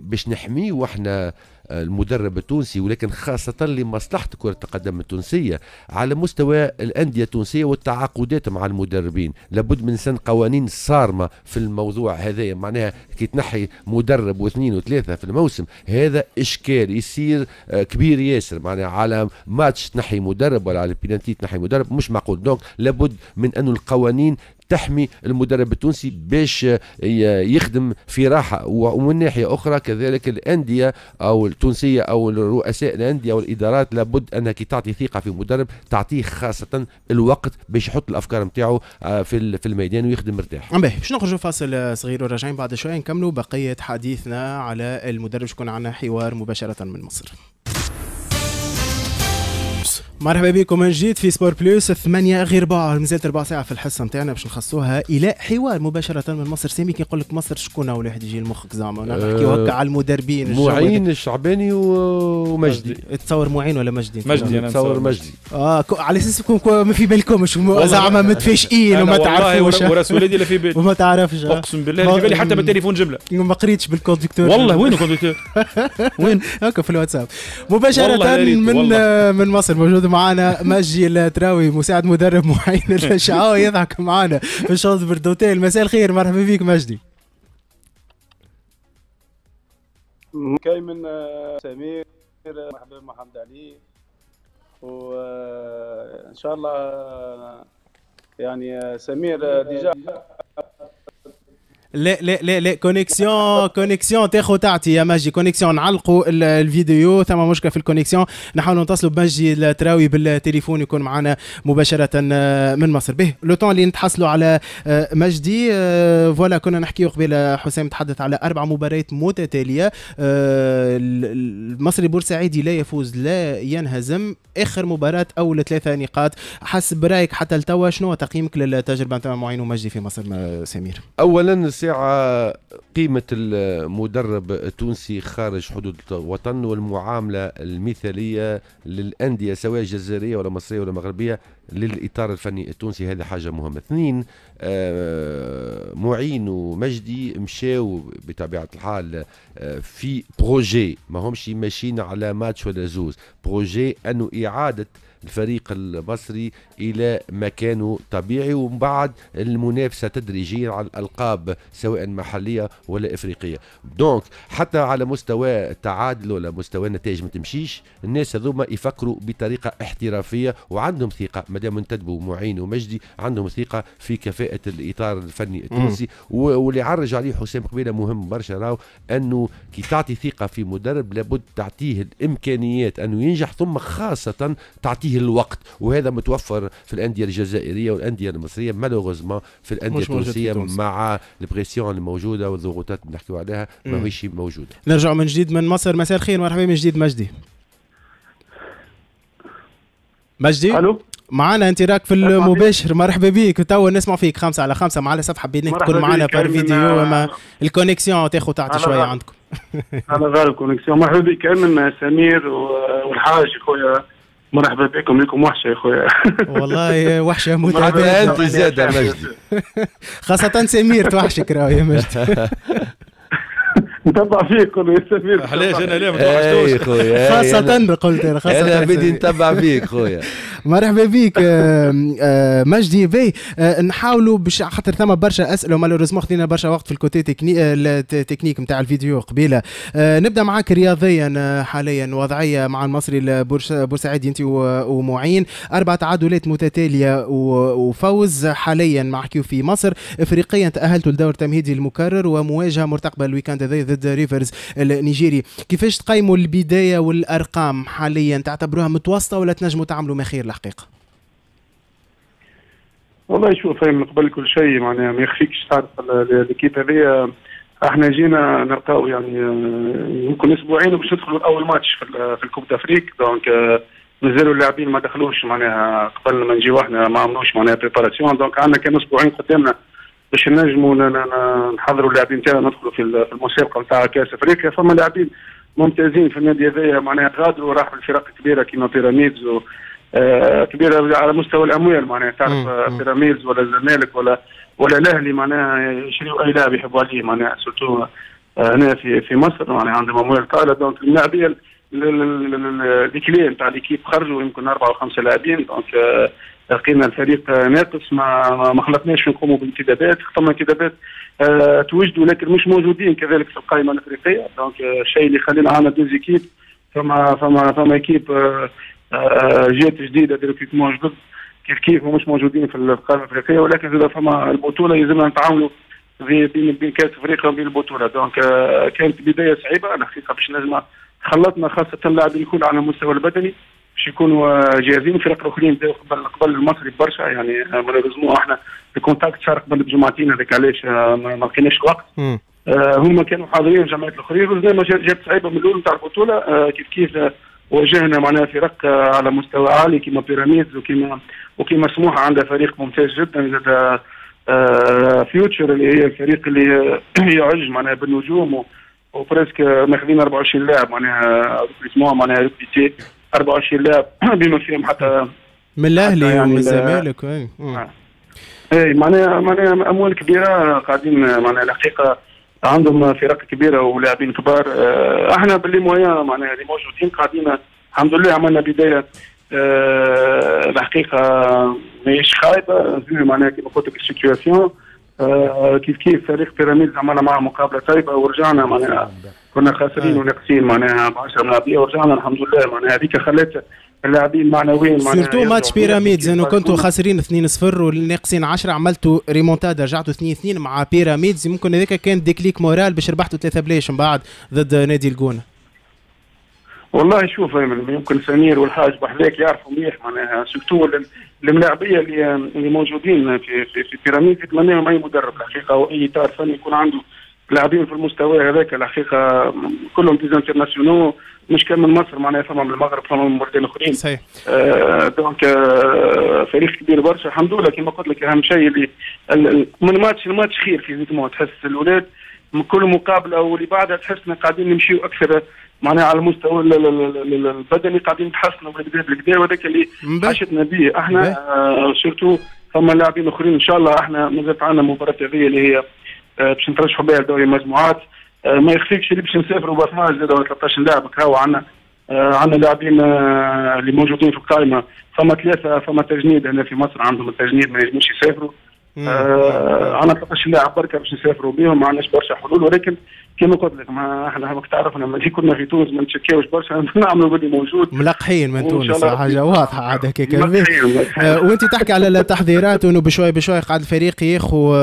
باش نحميه احنا المدرب التونسي، ولكن خاصة لمصلحة كرة القدم التونسية على مستوى الأندية التونسية والتعاقدات مع المدربين، لابد من سن قوانين صارمة في الموضوع هذا. معناها كي تنحي مدرب واثنين وثلاثة في الموسم هذا إشكال يصير كبير ياسر. معناها على ماتش تنحي مدرب ولا على البينالتي تنحي مدرب، مش معقول. دونك لابد من أن القوانين تحمي المدرب التونسي باش يخدم في راحة. ومن ناحية أخرى كذلك الأندية أو التونسية أو رؤساء الأندية أو الإدارات لابد أنها كي تعطي ثقة في مدرب تعطيه خاصة الوقت باش يحط الأفكار نتاعو في الميدان ويخدم مرتاح. باهي باش نخرجوا فاصل صغير وراجعين بعد شوية نكملوا بقية حديثنا على المدرب. شكون عنا حوار مباشرة من مصر. مرحبا بكم من جديد في سبور بلوس 8 غير ربع، مازالت ربع ساعة في الحصة نتاعنا باش نخصوها إلى حوار مباشرة من مصر. سامي كي نقول لك مصر شكون أول واحد يجي لمخك زعما؟ نحكيو هكا على المدربين معين الشعباني ومجدي. تصور معين ولا مجدي؟ مجدي أنا نتصور مجدي. على أساس ما في بالكمش زعما متفاجئين وما تعرفوش. وراس ولادي لا في بالي. وما تعرفش. أقسم بالله في بالي حتى بالتليفون جملة. ما قريتش بالكوندكتور. والله وين الكوندكتور؟ وين؟ هكا في الواتساب. مباشرة من مصر موجود معانا مجدي التراوي مساعد مدرب معين الشعاوي يضحك معانا في شوط بردوتيل. مساء الخير، مرحبا بيك مجدي. كاي من سمير، مرحبا محمد علي، وان شاء الله يعني سمير ديجا لا لا لا لا كونيكسيون تاخو تعطي يا ماجي. كونيكسيون نعلقوا الفيديو، ثم مشكله في الكونيكسيون. نحاولوا نتصلوا بماجي التراوي بالتليفون يكون معنا مباشره من مصر. به لو طون اللي نتحصلوا على مجدي فوالا كنا نحكيو قبيله. حسام تحدث على 4 مباريات متتاليه، المصري بورسعيدي لا يفوز لا ينهزم، اخر مباراه اول 3 نقاط. حسب رايك حتى لتوا شنو تقييمك للتجربه نتاع معين ومجدي في مصر سمير؟ اولا قيمة المدرب التونسي خارج حدود الوطن والمعاملة المثالية للأندية سواء جزائرية ولا مصرية ولا مغربية للإطار الفني التونسي، هذا حاجة مهمة. اثنين، معين ومجدي مشاو بطبيعة الحال في بروجي، ما همش ماشيين على ماتش ولا زوز، بروجي أنه إعادة الفريق المصري الى مكانه طبيعي، ومن بعد المنافسه تدريجيا على الالقاب سواء محليه ولا افريقيه. دونك حتى على مستوى التعادل ولا مستوى النتائج ما تمشيش، الناس هذوما يفكروا بطريقه احترافيه وعندهم ثقه. مادام انتدبوا معين ومجدي عندهم ثقه في كفاءه الاطار الفني التونسي. واللي عرج عليه حسام قبيله مهم برشا، راهو انه كي تعطي ثقه في مدرب لابد تعطيه الامكانيات انه ينجح، ثم خاصه تعطيه الوقت، وهذا متوفر في الانديه الجزائريه والانديه المصريه. مالوغوزمون في الانديه التونسيه مع البريسيون الموجوده والضغوطات اللي نحكيو عليها ماهيش موجوده. نرجع من جديد من مصر. مساء الخير، مرحبا من جديد مجدي. مجدي الو معانا انت راك في المباشر، مرحبا بيك. تو نسمع فيك 5 على 5 مع الصفحه حبيناك تكون معنا بار فيديو، اما الكونيكسيون تاخذ تعطي شويه عندكم. على غير الكونيكسيون. مرحبا بك ايمن، سمير والحاج خويا، مرحبا بكم، لكم وحشه يا خويا. والله وحشه متعبه انت زاده مجدي، خاصه سمير توحشك راهو يا مجدي. نتبع فيك ولا يا سمير؟ علاش انا لا ما توحشتوش خويا، خاصة قلت انا خاصة انا بدي نتبع فيك خويا. مرحبا بيك مجدي بي. نحاولوا باش خاطر ثما برشا اسئله ومالوريزمون خذينا برشا وقت في الكوتي التكنيك نتاع الفيديو قبيله. نبدا معاك رياضيا حاليا، وضعيه مع المصري البورسعيدي انت ومعين، 4 تعادلات متتاليه وفوز حاليا مع كيو في مصر. افريقيا تاهلتوا لدور تمهيدي المكرر ومواجهه مرتقبه الويكاند هذايا ضد ريفرز النيجيري. كيفاش تقيموا البدايه والارقام حاليا؟ تعتبروها متوسطه ولا تنجموا تعملوا ما خير؟ الحقيقه والله شوف من قبل كل شيء معناها ما يخفيكش، تعرف الكيب هذيا احنا جينا نلقاو يعني يمكن اسبوعين باش ندخلوا اول ماتش في الكوب دافريك، دونك مازالوا اللاعبين ما دخلوش معناها قبل ما نجيو احنا ما عملوش معناها بريباراسيون، دونك عندنا كان اسبوعين قدامنا باش نجموا نحضروا اللاعبين تاعنا ندخلوا في المسابقه نتاع كاس افريقيا. فما لاعبين ممتازين في النادي هذايا معناها غادروا راحوا لفرق كبيره كيما بيراميدز كبيره على مستوى الاموال معناها، تعرف بيراميدز ولا الزمالك ولا الاهلي معناها يشريوا اي لاعب يحبوا عليه معناها، سورتو هنا في مصر معناها عندهم اموال طايله، دونك اللاعبين الكليه نتاع ليكيب خرجوا يمكن 4 أو 5 لاعبين، دونك لقينا الفريق ناقص، ما خلطناش نقوموا بانتدابات، خطمنا انتدابات توجدوا لكن مش موجودين كذلك في القائمه الافريقيه، دونك الشيء اللي خلينا عندنا دوزيكيب، فما اكيب جات جديده ريكروتمون جدد كيف مش موجودين في القاره الافريقيه، ولكن اذا فما البطوله يلزمنا نتعاونوا بين كاس افريقيا وبين البطوله، دونك كانت بدايه صعيبه الحقيقه باش نجم خلطنا خاصه اللاعبين يكون على المستوى البدني باش يكونوا جاهزين. فرق الاخرين قبل المصري برشا يعني لازموا احنا الكونتاكت صار قبل بجمعتين، هذاك علاش ما لقيناش الوقت، هما كانوا حاضرين الجماعات الاخرين وزعما جات صعيبه من الاول نتاع البطوله، كيف واجهنا معناها فرق على مستوى عالي كيما بيراميدز وكيما سموحه عندها فريق ممتاز جدا، زاد فيوتشر اللي هي الفريق اللي يعج معناها بالنجوم وبرسك ماخذين 24 لاعب معناها ريكروتمون معناها ريكروتي 24 لاعب بما فيهم حتى من الاهلي يعني ومن الزمالك اي معناها اموال كبيره قاعدين معناها الحقيقه عندهم فرق كبيره ولاعبين كبار، احنا باللي مويا معناها اللي موجودين قاعدين الحمد لله عملنا بدايه الحقيقه ماهيش خايبه معناها كيما قلت لك السيتياسيون كيف فريق بيراميدز عملنا معاه مقابله طيبه ورجعنا معناها كنا خاسرين وناقصين معناها 10 لاعبين ورجعنا الحمد لله معناها، هذيك خلات اللاعبين معنويين معناها سيرتو ماتش بيراميدز انه كنتوا خاسرين 2-0 وناقصين 10، عملتوا ريمونتادا رجعتوا 2-2 مع بيراميدز، يمكن هذاك كان ديكليك مورال باش ربحتوا 3 بلايش من بعد ضد نادي الجونه. والله شوف يمكن سمير والحاج بحذاك يعرفوا مليح معناها سيرتو الملاعبيه اللي موجودين في بيراميدز، يتمناهم اي مدرب الحقيقه واي اطار فني يكون عنده لاعبين في المستوى هذاك الحقيقه كلهم ديزانترناسيونو، مش كان من مصر معناها فما من المغرب فما من بلدان اخرين. صحيح. دونك فريق كبير برشا الحمد لله، كما قلت لك اهم شيء اللي من ماتش لماتش خير في زيتمون، تحس الاولاد من كل مقابله واللي بعدها تحسنا قاعدين نمشيو اكثر معناها على المستوى البدني قاعدين نتحسنوا بالكدا، وهذاك اللي عشتنا به احنا سيرتو فما لاعبين اخرين ان شاء الله احنا مازالت عندنا مباراه هذه اللي هي باش نترشحوا بها لدوري المجموعات، ما يخفيكش اللي باش نسافروا ب 12 زاد ولا 13 لاعب هاو عندنا لاعبين اللي موجودين في القائمه، فما تجنيد هنا في مصر عندهم التجنيد ما ينجموش يسافروا، عندنا 13 لاعب بركه باش نسافروا بهم، ما عندناش برشا حلول، ولكن كما قلت لك احنا هاك تعرفنا ملي كنا في تونس ما نتشكاوش برشا، نعملوا اللي موجود ملقحين من تونس، حاجه واضحه عاد هكاك. وانت تحكي على التحضيرات وانه بشوي بشوي قاعد الفريق ياخو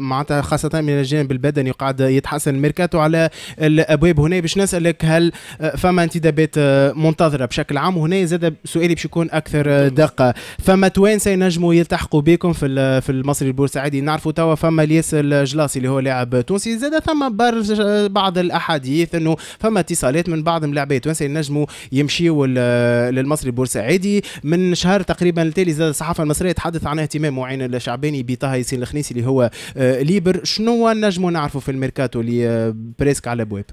معناتها خاصه من الجانب البدني وقاعد يتحسن ميركاتو على الابواب، هنا باش نسالك هل فما انتدابات منتظره بشكل عام؟ وهنا زاد سؤالي باش يكون اكثر دقه، فما توانسه ينجموا يلتحقوا بكم في المصري البورسعيدي؟ نعرفوا توا فما الياس الجلاصي اللي هو لاعب تونسي، زاد ثما برشا بعض الاحاديث انه فما اتصالات من بعض ملاعبيه تونس ينجموا يمشيوا للمصري البورسعيدي. من شهر تقريبا لتالي زاد الصحافه المصريه تحدث عن اهتمام معين الشعباني بطه ياسين الخنيسي اللي هو ليبر. شنو نجموا نعرفوا في الميركاتو اللي بريسك على ابواب؟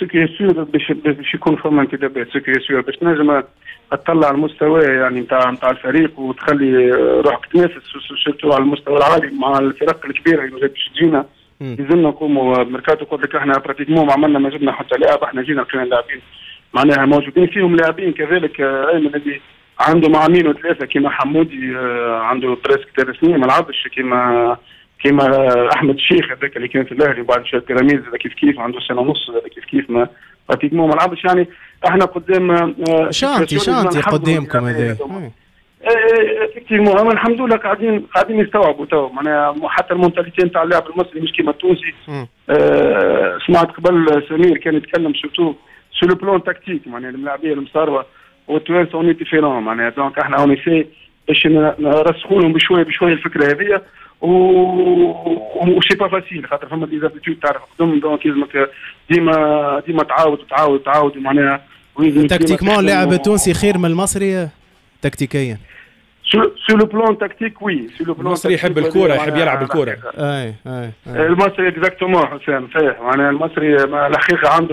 سكي سيور باش يكون فما انتدابات، سكي سيور باش نجم تطلع المستوى يعني نتاع الفريق وتخلي روحك تنافس سيرتو على المستوى العالي مع الفرق الكبيره اللي باش تجينا. لازمنا نقوموا بميركاتو، قلت لك احنا براتيكمون ما عملنا ما جبنا حتى لاعب، احنا جينا كنا لاعبين معناها موجودين فيهم لاعبين كذلك ايمن اللي عندهم عامين وثلاثه كيما حمودي عنده بريسك 3 سنين ما لعبش، كيما احمد الشيخ هذاك اللي كان في الاهلي وبعد شويه بيراميدز هذا كيف عنده سنه ونص هذا كيف ما براتيكمون ما لعبش. يعني احنا قدام شانتي قدامكم هذا افكتيفمون، الحمد لله قاعدين يستوعبوا تو معناها حتى المونتاليتي نتاع اللاعب المصري مش كيما التونسي. سمعت قبل سمير كان يتكلم سورتو سو لو بلون تكتيك معناها الملاعبيه المصاروه والتوانسه اوني ديفيرون معناها، دونك احنا اوني سي باش نرسخوا لهم بشويه بشويه الفكره هذه وسي با فاسيل خاطر فما ديزابيتود تعرف قدام، دونك لازمك ديما تعاود معناها. تكتيكمون لاعب التونسي خير من المصري تكتيكيا سو لو بلون تكتيك وي، سو لو بلون المصري يحب الكره يحب يلعب الكره. اي المصري اكزاكتومون حسام صحيح معناها المصري الحقيقه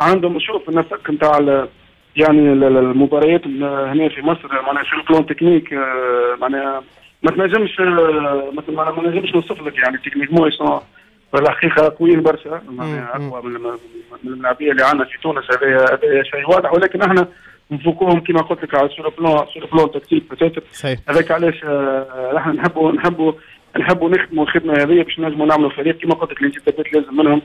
عندهم شوف النسق نتاع يعني المباريات هنا في مصر معناها سو لو بلون تكنيك معناها ما نجمش نوصف لك يعني تكنيكمون يسون الحقيقه قويين برشا معناها اقوى من الملاعبيه اللي عندنا في تونس، هذا شيء واضح، ولكن احنا نفوقوهم كما قلت لك على سور بلون تكتيك بتاتر. هذاك علاش احنا نحبوا نخدموا الخدمه هذه باش نجموا نعملوا فريق كما قلت لك. الانتدابات لازم منهم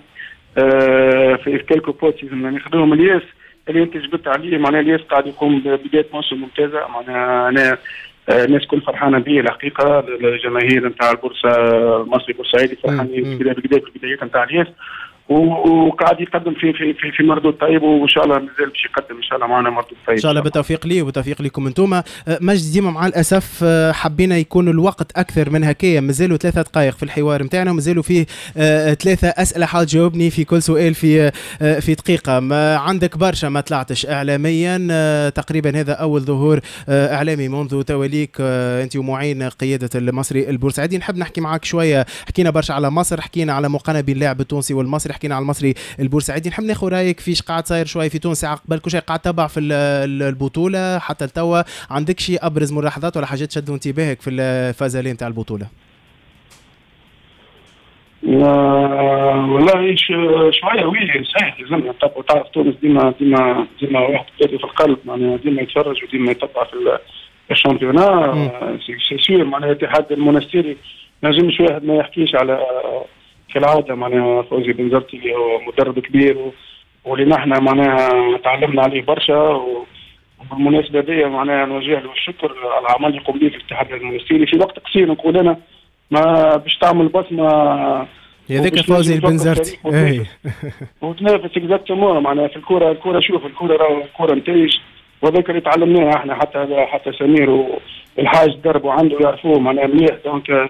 في كالكو بوتس لازم ناخذوهم. الياس اللي انت جبت عليه معناها الياس قاعد يقوم ببدايه موسم ممتازه معناها انا الناس كل فرحانه به الحقيقه، الجماهير نتاع البورصه المصري بورسعيدي فرحانين بالبدايه نتاع الياس وقاعد يقدم في مردود طيب، وان شاء الله مازال باش يقدم ان شاء الله معنا مردود طيب ان شاء الله بالتوفيق ليه وبالتوفيق لكم انتم. مجد ديما مع الاسف حبينا يكون الوقت اكثر من هكايا، مازالوا 3 دقائق في الحوار نتاعنا ومازالوا فيه 3 اسئله حاول تجاوبني في كل سؤال في دقيقه. ما عندك برشا ما طلعتش اعلاميا، تقريبا هذا اول ظهور اعلامي منذ توليك انت ومعين قياده المصري البورسعيدي. نحب نحكي معك شويه، حكينا برشا على مصر، حكينا على مقارنه بين اللاعب التونسي والمصري، حكينا على المصري البورسعيدي، نحب ناخذ رايك فيش قاعد صاير شويه في تونس قبل كل شيء قاعد تبع في البطوله حتى لتوا. عندك شي ابرز ملاحظات ولا حاجات شدوا انتباهك في الفازالين نتاع البطوله؟ والله شويه وي صحيح لازم نتبعوا، تعرف تونس ديما واحد في القلب معناها ديما يتفرج وديما يتبع في الشامبيونا سي سيور معناها. الاتحاد المونستيري ما نجمش واحد ما يحكيش على كالعاده معناها فوزي بن زرتي اللي هو مدرب كبير واللي نحن معناها تعلمنا عليه برشا، وبالمناسبه هذه معناها نوجه له الشكر على العمل اللي يقوم به الاتحاد المونستيري في وقت قصير. نقول انا ما باش تعمل بصمه هذاك فوزي بن زرتي وتنافس اكزاكتومون معناها في الكره شوف الكره نتايج، وذاك اللي تعلمناه احنا حتى سمير والحاج دربوا عنده يعرفوه معناها مليح، دونك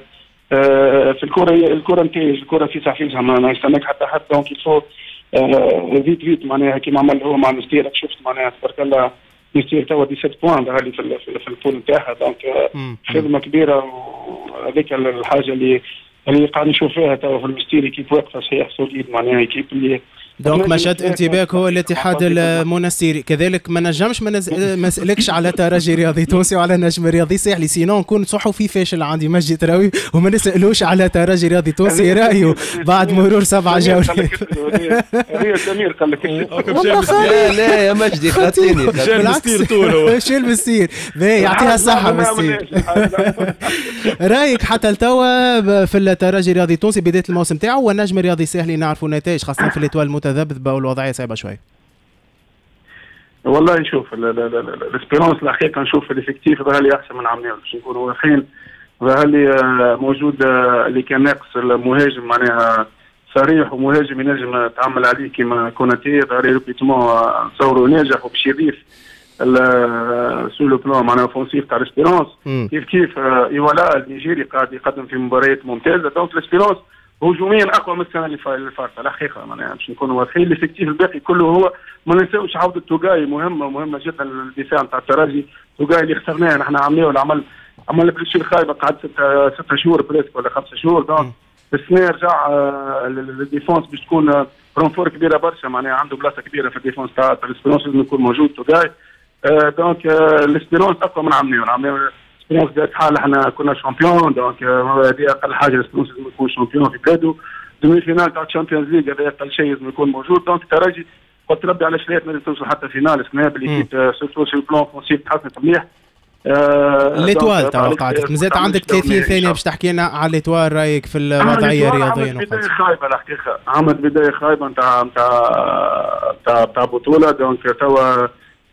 في الكره نتاعي الكره في صحفيتها ما يستناك حتى دونك يفو فيت معناها كيما عمل هو مع مستير. شفت معناها تبارك الله مستير توا 17 بوان ظهر في البول نتاعها، دونك خدمه كبيره، وهذيك الحاجه اللي قاعد نشوفوها توا في المستيري كيف واقفه صحيح سوليد معناها كيف اللي دونك ما شد انتباهك هو الاتحاد المونستيري. كذلك ما نجمش ما نسالكش على ترجي رياضي تونسي وعلى نجم رياضي ساحلي، سينو نكون صحفي فاشل عندي مجد تراوي وما نسالوش على ترجي رياضي تونسي رايه بعد مرور 7 جولات. سمير قال لك لا يا مجدي خاطيني شال مستير طول شال مستير يعطيها الصحه مستير. رايك حتى لتوا في الترجي رياضي تونسي بدايه الموسم تاعه والنجم الرياضي الساحلي نعرفوا نتائج خاصه في الاتوال المتذبذبه والوضعيه صعبه شويه؟ والله نشوف الاسبيرونس الحقيقه نشوف الافكتيف ظهر لي احسن من عامين باش نكونوا واضحين، ظهر لي موجود اللي كان ناقص المهاجم معناها صريح ومهاجم ينجم تعمل عليه كيما كوناتي، ظهر لي ريبيتمون نصوروا ناجح وباش يضيف سو لو بلون معناها اوفونسيف تاع الاسبيرونس كيف ايوالا النيجيري قاعد يقدم في مباريات ممتازه، دونك الاسبيرونس هجوميا اقوى من السنه اللي فاتت الحقيقه، معناها باش نكونوا واضحين. الافكتيف الباقي كله هو ما ننساوش عوده توجاي، مهمه جدا للدفاع نتاع الترجي. توجاي اللي خسرناه نحن عملناه العمل، عملنا بريشير خايبه قعد 6 شهور بريسك ولا 5 شهور. دونك السنه رجع للديفونس باش تكون برونفور كبيره برشا، معناها عنده بلاصه كبيره في الديفونس تاع الاسبيرونس لازم يكون موجود توجاي. دونك الاسبيرونس اقوى من عملناه. الاسبيرونس بذات حال احنا كنا شامبيون، دونك هذه اقل حاجه الاسبيرونس لازم يكون شامبيون في بلاده. دومي فينال تاع الشامبيونز ليغ هذا اقل شيء لازم يكون موجود. دونك الترجي قلت ربي على شلات لازم توصل حتى فينال السنه بالليكيب سورتو سي بلون فونسيف تحسنت مليح. ليتوار توا قعدت مازالت عندك 30 ثانيه باش تحكي لنا على ليتوار، رايك في الوضعيه الرياضيه؟ عملت بدايه خايبه الحقيقه، عملت بدايه خايبه نتاع بطوله. دونك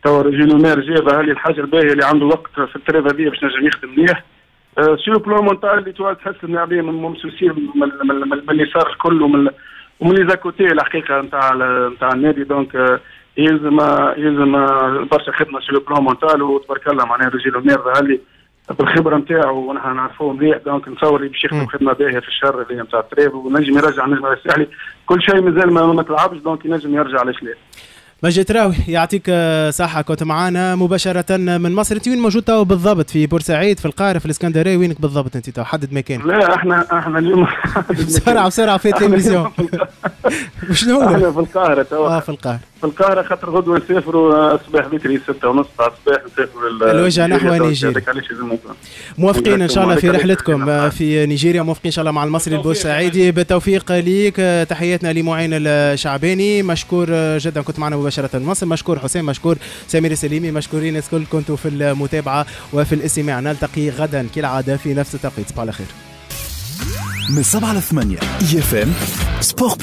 توا ريجيونير جاب هالي الحاجه الباهيه اللي عنده وقت في التريفه دي باش نجم يخدم مليح. سيو بلون مونتال ليتوار تحس اللاعبين ممسوسين من اليسار الكل ومن لي زاكوتي الحقيقه نتاع النادي. دونك يلزم برشا خدمه سيو بلون مونتال، وتبارك الله معناها ريجيونير هالي بالخبره نتاعو ونحن نعرفوه مليح. دونك نصور اللي باش يخدم خدمه باهيه في الشهر اللي نتاع التريفه، ونجم يرجع نجم الساحلي كل شيء مازال ما تلعبش، دونك ينجم يرجع لشلال. مجد راوي يعطيك صحة، كنت معانا مباشرة من مصر. انت وين موجود توا بالضبط؟ في بورسعيد، في القاهرة، في الاسكندرية، وينك بالضبط انت توا؟ حدد مكان. لا احنا اليوم بسرعة في التلفزيون. شنو هو؟ احنا في القاهرة توا. في القاهرة خاطر غدوة نسافروا الصباح بكري 6:30 تاع الصباح نسافروا الوجهة نحو نيجيريا. موافقين ان شاء الله في رحلتكم في نيجيريا، موافقين ان شاء الله مع المصري البورسعيدي. بالتوفيق ليك، تحياتنا لمعين الشعباني، مشكور جدا كنت معنا مباشرة من مصر. مشكور حسين، مشكور سمير السليمي، مشكورين الكل كنتوا في المتابعة وفي الاستماع. نلتقي غدا كالعادة في نفس التوقيت، صباح الخير. من 7 ل 8 EFM سبور.